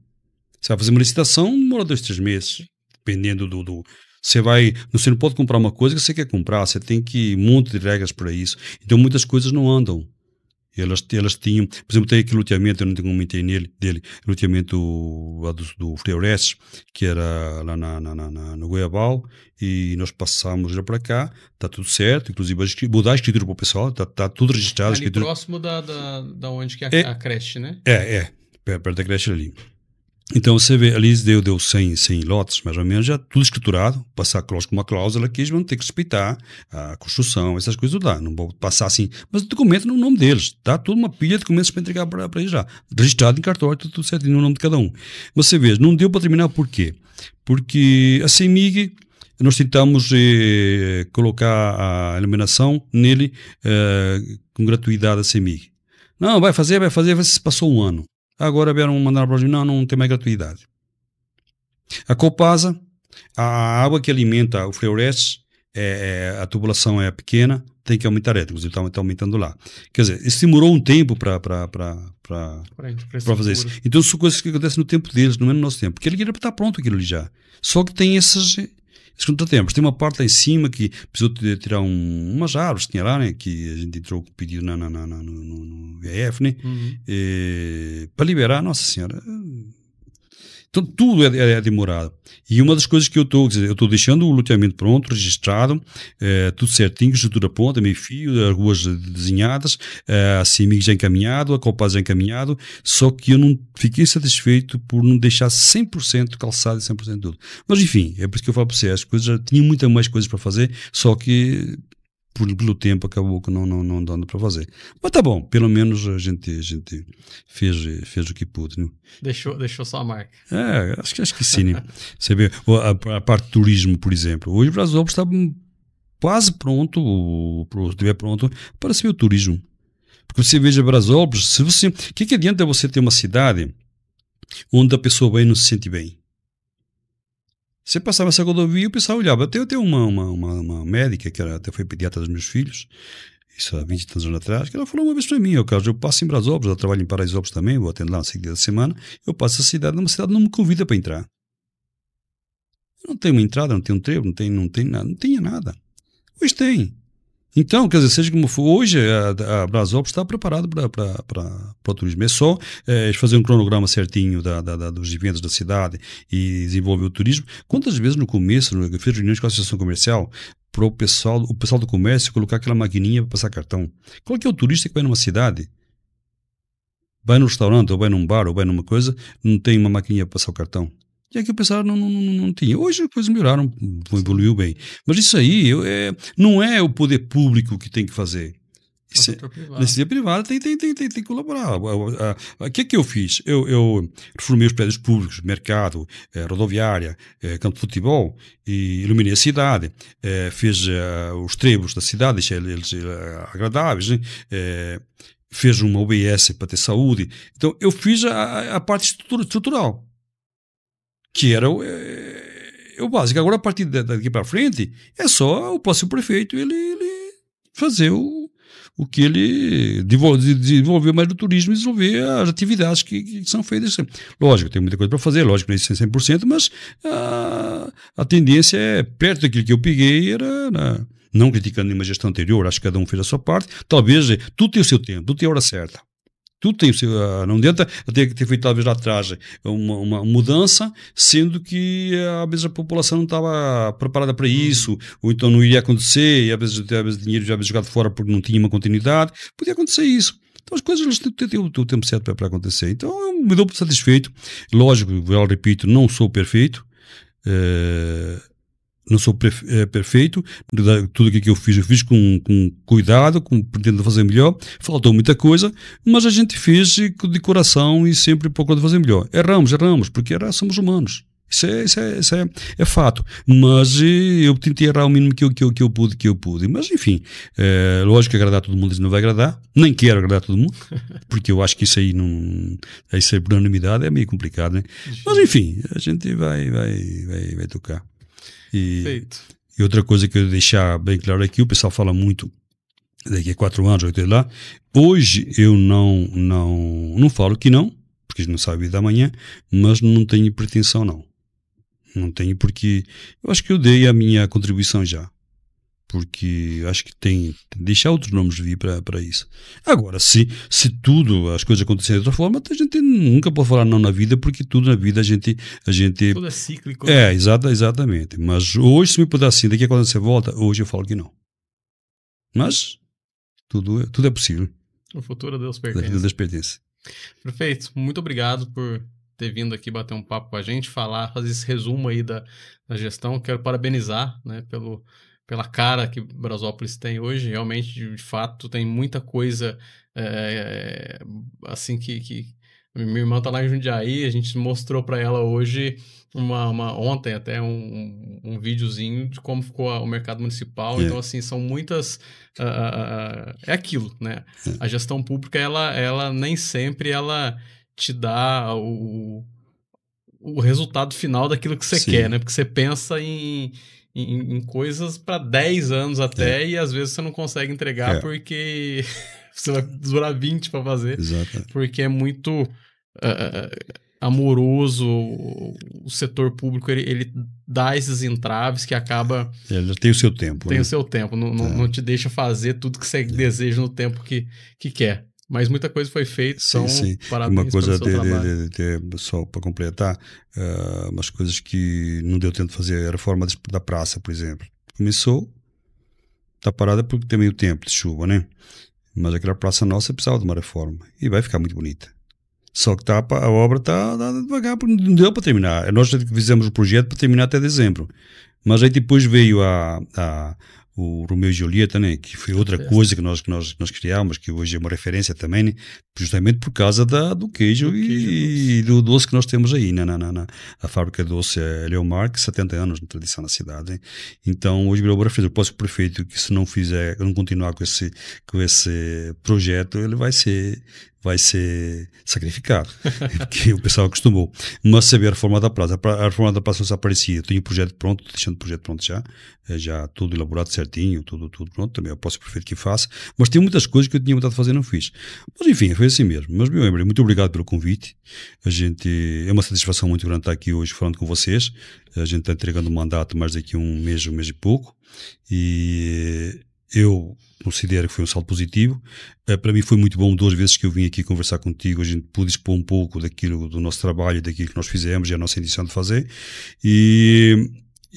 Você vai fazer uma licitação, demora dois, três meses. Dependendo do... do Você vai, você não pode comprar uma coisa que você quer comprar. Você tem que um monte de regras para isso. Então, muitas coisas não andam. Elas, elas tinham, por exemplo, tem aquele loteamento, eu não comentei nele, dele, loteamento do, do Fleurense, que era lá na, na, na, no Goiabal, e nós passámos já para cá, está tudo certo, inclusive vou dar a escritura para o pessoal, está tá tudo registrado. Ali escritura... próximo da, da, da onde que é a, é, a creche, né? É, é, perto da creche ali. Então você vê, ali deu, deu cem, cem lotes, mais ou menos, já tudo escriturado, passar com uma cláusula que eles vão ter que respeitar a construção, essas coisas lá, não vão passar assim, mas o documento no nome deles, tá? Tudo uma pilha de documentos para entregar para eles já, registrado em cartório, tudo certinho no nome de cada um. Você vê, não deu para terminar por quê? Porque a CEMIG, nós tentamos eh, colocar a iluminação nele eh, com gratuidade a CEMIG. Não, vai fazer, vai fazer, se passou um ano. Agora vieram mandar para o não, não tem mais gratuidade. A Copasa, a água que alimenta o Fleurense, é, é, a tubulação é pequena, tem que aumentar a inclusive está tá aumentando lá. Quer dizer, isso demorou um tempo para fazer isso. Então são coisas que acontecem no tempo deles, não é no nosso tempo. Porque ele está pronto aquilo ali já. Só que tem esses, esses contratempos. Tem uma parte lá em cima que precisou tirar um, umas árvores que tinha lá, né, que a gente entrou com o pedido na, na, na, na, no, no V F, né? Uhum. É, para liberar, Nossa Senhora. Então tudo é, é, é demorado. E uma das coisas que eu estou, eu estou deixando o loteamento pronto, registrado, é, tudo certinho, estrutura pronta, meio fio, as ruas desenhadas, é, a CIMIG já encaminhado, a Copaz já encaminhado, só que eu não fiquei satisfeito por não deixar cem por cento calçado e cem por cento tudo. Mas enfim, é por isso que eu falo para você, as coisas já tinham muitas mais coisas para fazer, só que pelo tempo acabou que não, não, não dando para fazer. Mas tá bom, pelo menos a gente, a gente fez, fez o que pôde, né? Deixou, deixou só a marca. É, acho que, acho que sim, né? Você vê, a, a parte de turismo, por exemplo. Hoje o Brasópolis está quase pronto, ou estiver pronto, para receber o turismo. Porque você veja Brasópolis, se você... O que, que adianta você ter uma cidade onde a pessoa bem não se sente bem? Você passava essa rodovia e o pessoal olhava. Até eu tenho uma, uma, uma, uma médica, que era, até foi pediatra dos meus filhos, isso há vinte e tantos anos atrás, que ela falou uma vez para mim, eu, Carlos, eu passo em Brasópolis, ela trabalha em Paraisópolis também, vou atender lá na seguida da semana, eu passo a cidade, uma cidade não me convida para entrar. Não tem uma entrada, não tem um trevo, não tem, não tem nada, não tinha nada. Hoje tem. Então, quer dizer, seja como for, hoje a, a Brazópolis está preparada para o turismo. É só é, fazer um cronograma certinho da, da, da, dos eventos da cidade e desenvolver o turismo. Quantas vezes no começo, eu fiz reuniões com a Associação Comercial, para o pessoal, o pessoal do comércio colocar aquela maquininha para passar cartão. Qual que é o turista que vai numa cidade? Vai num restaurante, ou vai num bar, ou vai numa coisa, não tem uma maquininha para passar o cartão. E aqui o pessoal não, não, não, não tinha. Hoje as coisas melhoraram, evoluiu bem. Mas isso aí eu, é, não é o poder público que tem que fazer. Isso é, a iniciativa privada tem, tem, tem, tem, tem que colaborar. O que é que eu fiz? Eu, eu reformei os prédios públicos, mercado, eh, rodoviária, eh, campo de futebol, e iluminei a cidade, eh, fiz eh, os trevos da cidade, deixei eles eh, agradáveis, né? eh, fez uma O B S para ter saúde. Então eu fiz a, a parte estrutural, que era o, eh, o básico. Agora, a partir daqui para frente, é só o próximo prefeito ele, ele fazer o o que ele desenvolveu mais do turismo e desenvolver as atividades que, que são feitas. Lógico, tem muita coisa para fazer, lógico, não é cem por cento, mas a, a tendência é, perto daquilo que eu peguei, era, na, não criticando nenhuma gestão anterior, acho que cada um fez a sua parte, talvez, tudo tem o seu tempo, tudo tem a hora certa. Tudo tem o seu... Não adianta ter que ter feito, talvez, lá atrás uma, uma mudança, sendo que, às vezes, a população não estava preparada para isso, hum. ou então não iria acontecer, e às vezes o dinheiro já havia jogado fora porque não tinha uma continuidade. Podia acontecer isso. Então, as coisas elas têm, têm, têm o tempo certo para, para acontecer. Então, eu me dou por satisfeito. Lógico, eu repito, não sou perfeito. É... Não sou perfeito, tudo o que eu fiz, eu fiz com, com cuidado, com, pretendo fazer melhor, faltou muita coisa, mas a gente fez de coração e sempre procurando fazer melhor. Erramos, erramos, porque era, somos humanos. Isso, é, isso, é, isso é, é fato. Mas eu tentei errar o mínimo que eu, que eu, que eu pude, que eu pude. Mas, enfim, é, lógico que agradar todo mundo não vai agradar, nem quero agradar todo mundo, porque eu acho que isso aí, não, isso aí por unanimidade é meio complicado, né? Mas, enfim, a gente vai, vai, vai, vai tocar. E, e outra coisa que eu deixar bem claro aqui, o pessoal fala muito daqui a quatro anos, oito anos lá. Hoje eu não, não, não falo que não, porque a gente não sabe o dia amanhã, mas não tenho pretensão não. Não tenho, porque eu acho que eu dei a minha contribuição já. Porque acho que tem, tem deixar outros nomes vir para isso. Agora, se, se tudo, as coisas acontecerem de outra forma, a gente nunca pode falar não na vida, porque tudo na vida a gente... A gente tudo é cíclico. É, exata, exatamente. Mas hoje, se me puder assim, daqui a quando você volta, hoje eu falo que não. Mas tudo, tudo é possível. O futuro a Deus pertence. A Deus pertence. Perfeito. Muito obrigado por ter vindo aqui bater um papo com a gente, falar, fazer esse resumo aí da, da gestão. Quero parabenizar, né, pelo... pela cara que Brazópolis tem hoje, realmente, de fato, tem muita coisa, é, assim, que, que... Minha irmã tá lá em Jundiaí, a gente mostrou para ela hoje, uma, uma, ontem até, um, um videozinho de como ficou a, o mercado municipal. É. Então, assim, são muitas... Uh, uh, é aquilo, né? É. A gestão pública, ela, ela nem sempre ela te dá o, o resultado final daquilo que você Sim. quer, né? Porque você pensa em... Em, em coisas para dez anos até, é. E às vezes você não consegue entregar é. porque você vai durar vinte para fazer. Exato. Porque é muito uh, amoroso, o setor público, ele, ele dá esses entraves que acaba... Ele tem o seu tempo. Tem né? o seu tempo, não, não, é. não te deixa fazer tudo que você é. deseja no tempo que, que quer. Mas muita coisa foi feita, sim, então sim. parabéns uma coisa pelo seu de, trabalho. De, de, de, só para completar, uh, umas coisas que não deu tempo de fazer, a reforma da praça, por exemplo. Começou, está parada porque tem meio tempo de chuva, né? Mas aquela praça nossa precisava de uma reforma e vai ficar muito bonita. Só que tá, a obra está tá devagar, porque não deu para terminar. Nós fizemos o projeto para terminar até dezembro. Mas aí depois veio a... a o Romeu e Julieta, né, que foi outra coisa que nós, que nós, nós criámos, que hoje é uma referência também, né, justamente por causa da, do queijo, do queijo e, doce. e do doce que nós temos aí, na, na, na, na a fábrica doce é Leomar, que setenta anos de tradição na cidade, né? Então hoje virou referência. Eu posso o prefeito que se não fizer, não continuar com esse, com esse projeto, ele vai ser... vai ser sacrificado, porque o pessoal acostumou. Mas saber a reforma da praça, a reforma da praça não se aparecia, eu tenho o projeto pronto, deixando o projeto pronto já, já tudo elaborado certinho, tudo, tudo pronto, também eu posso prefeito que faça, mas tem muitas coisas que eu tinha vontade de fazer e não fiz. Mas enfim, foi assim mesmo. Mas meu Embraer, muito obrigado pelo convite, a gente, é uma satisfação muito grande estar aqui hoje falando com vocês, a gente está entregando o mandato mais daqui a um mês, um mês e pouco, e... eu considero que foi um saldo positivo. Uh, para mim foi muito bom, duas vezes que eu vim aqui conversar contigo, a gente pôde expor um pouco daquilo, do nosso trabalho, daquilo que nós fizemos e a nossa intenção de fazer, e,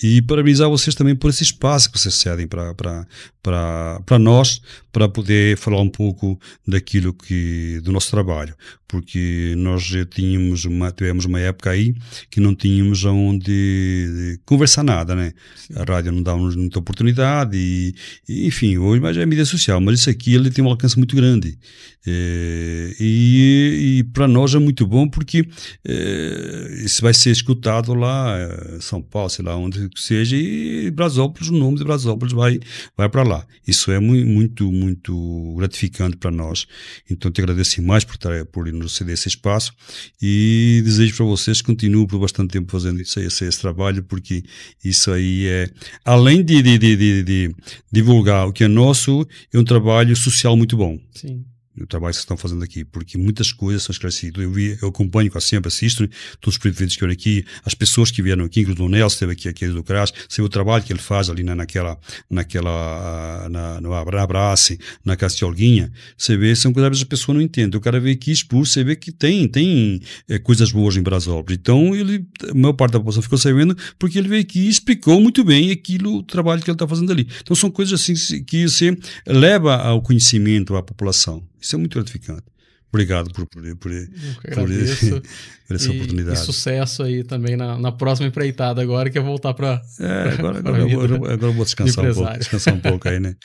e parabenizar vocês também por esse espaço que vocês cedem para, para, para, para nós, para poder falar um pouco daquilo que, do nosso trabalho, porque nós já tínhamos uma, tivemos uma época aí que não tínhamos onde conversar nada, né? A rádio não dava-nos muita oportunidade e, e enfim, hoje mais é a mídia social, mas isso aqui ele tem um alcance muito grande é, e, e para nós é muito bom porque é, isso vai ser escutado lá em São Paulo, sei lá onde que seja, e Brazópolis, o nome de Brazópolis vai, vai para lá. Isso é muito, muito gratificante para nós. Então te agradeço mais por, por nos ceder esse espaço e desejo para vocês que continuem por bastante tempo fazendo isso, esse, esse trabalho, porque isso aí é, além de, de, de, de, de divulgar o que é nosso, é um trabalho social muito bom. Sim. O trabalho que vocês estão fazendo aqui, porque muitas coisas são esclarecidas. Eu, vi, eu acompanho quase sempre, assisto todos os presidentes que vieram aqui, as pessoas que vieram aqui, inclusive o Nelson, esteve aqui, aquele do Crash, sei o trabalho que ele faz ali na, naquela, naquela, na, na Abrace, na Casa de Olguinha. Você vê, são coisas que a pessoa não entende. O cara vem aqui expulso, você vê que tem, tem é, coisas boas em Brasópolis. Então, ele, a maior parte da população ficou sabendo porque ele veio aqui e explicou muito bem aquilo, o trabalho que ele está fazendo ali. Então, são coisas assim que você leva ao conhecimento à população. Isso é muito gratificante. Obrigado por, por, por, por, por essa e, oportunidade. E sucesso aí também na, na próxima empreitada agora, que é voltar para é, agora, agora, agora, agora eu vou descansar um pouco, descansar um pouco aí, né?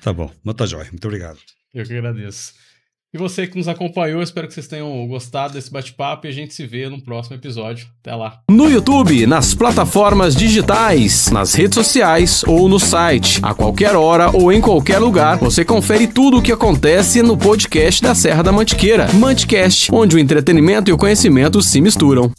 Tá bom, mas tá jóia. Muito obrigado. Eu que agradeço. E você que nos acompanhou, espero que vocês tenham gostado desse bate-papo e a gente se vê no próximo episódio. Até lá. No YouTube, nas plataformas digitais, nas redes sociais ou no site. A qualquer hora ou em qualquer lugar, você confere tudo o que acontece no podcast da Serra da Mantiqueira. Mantcast, onde o entretenimento e o conhecimento se misturam.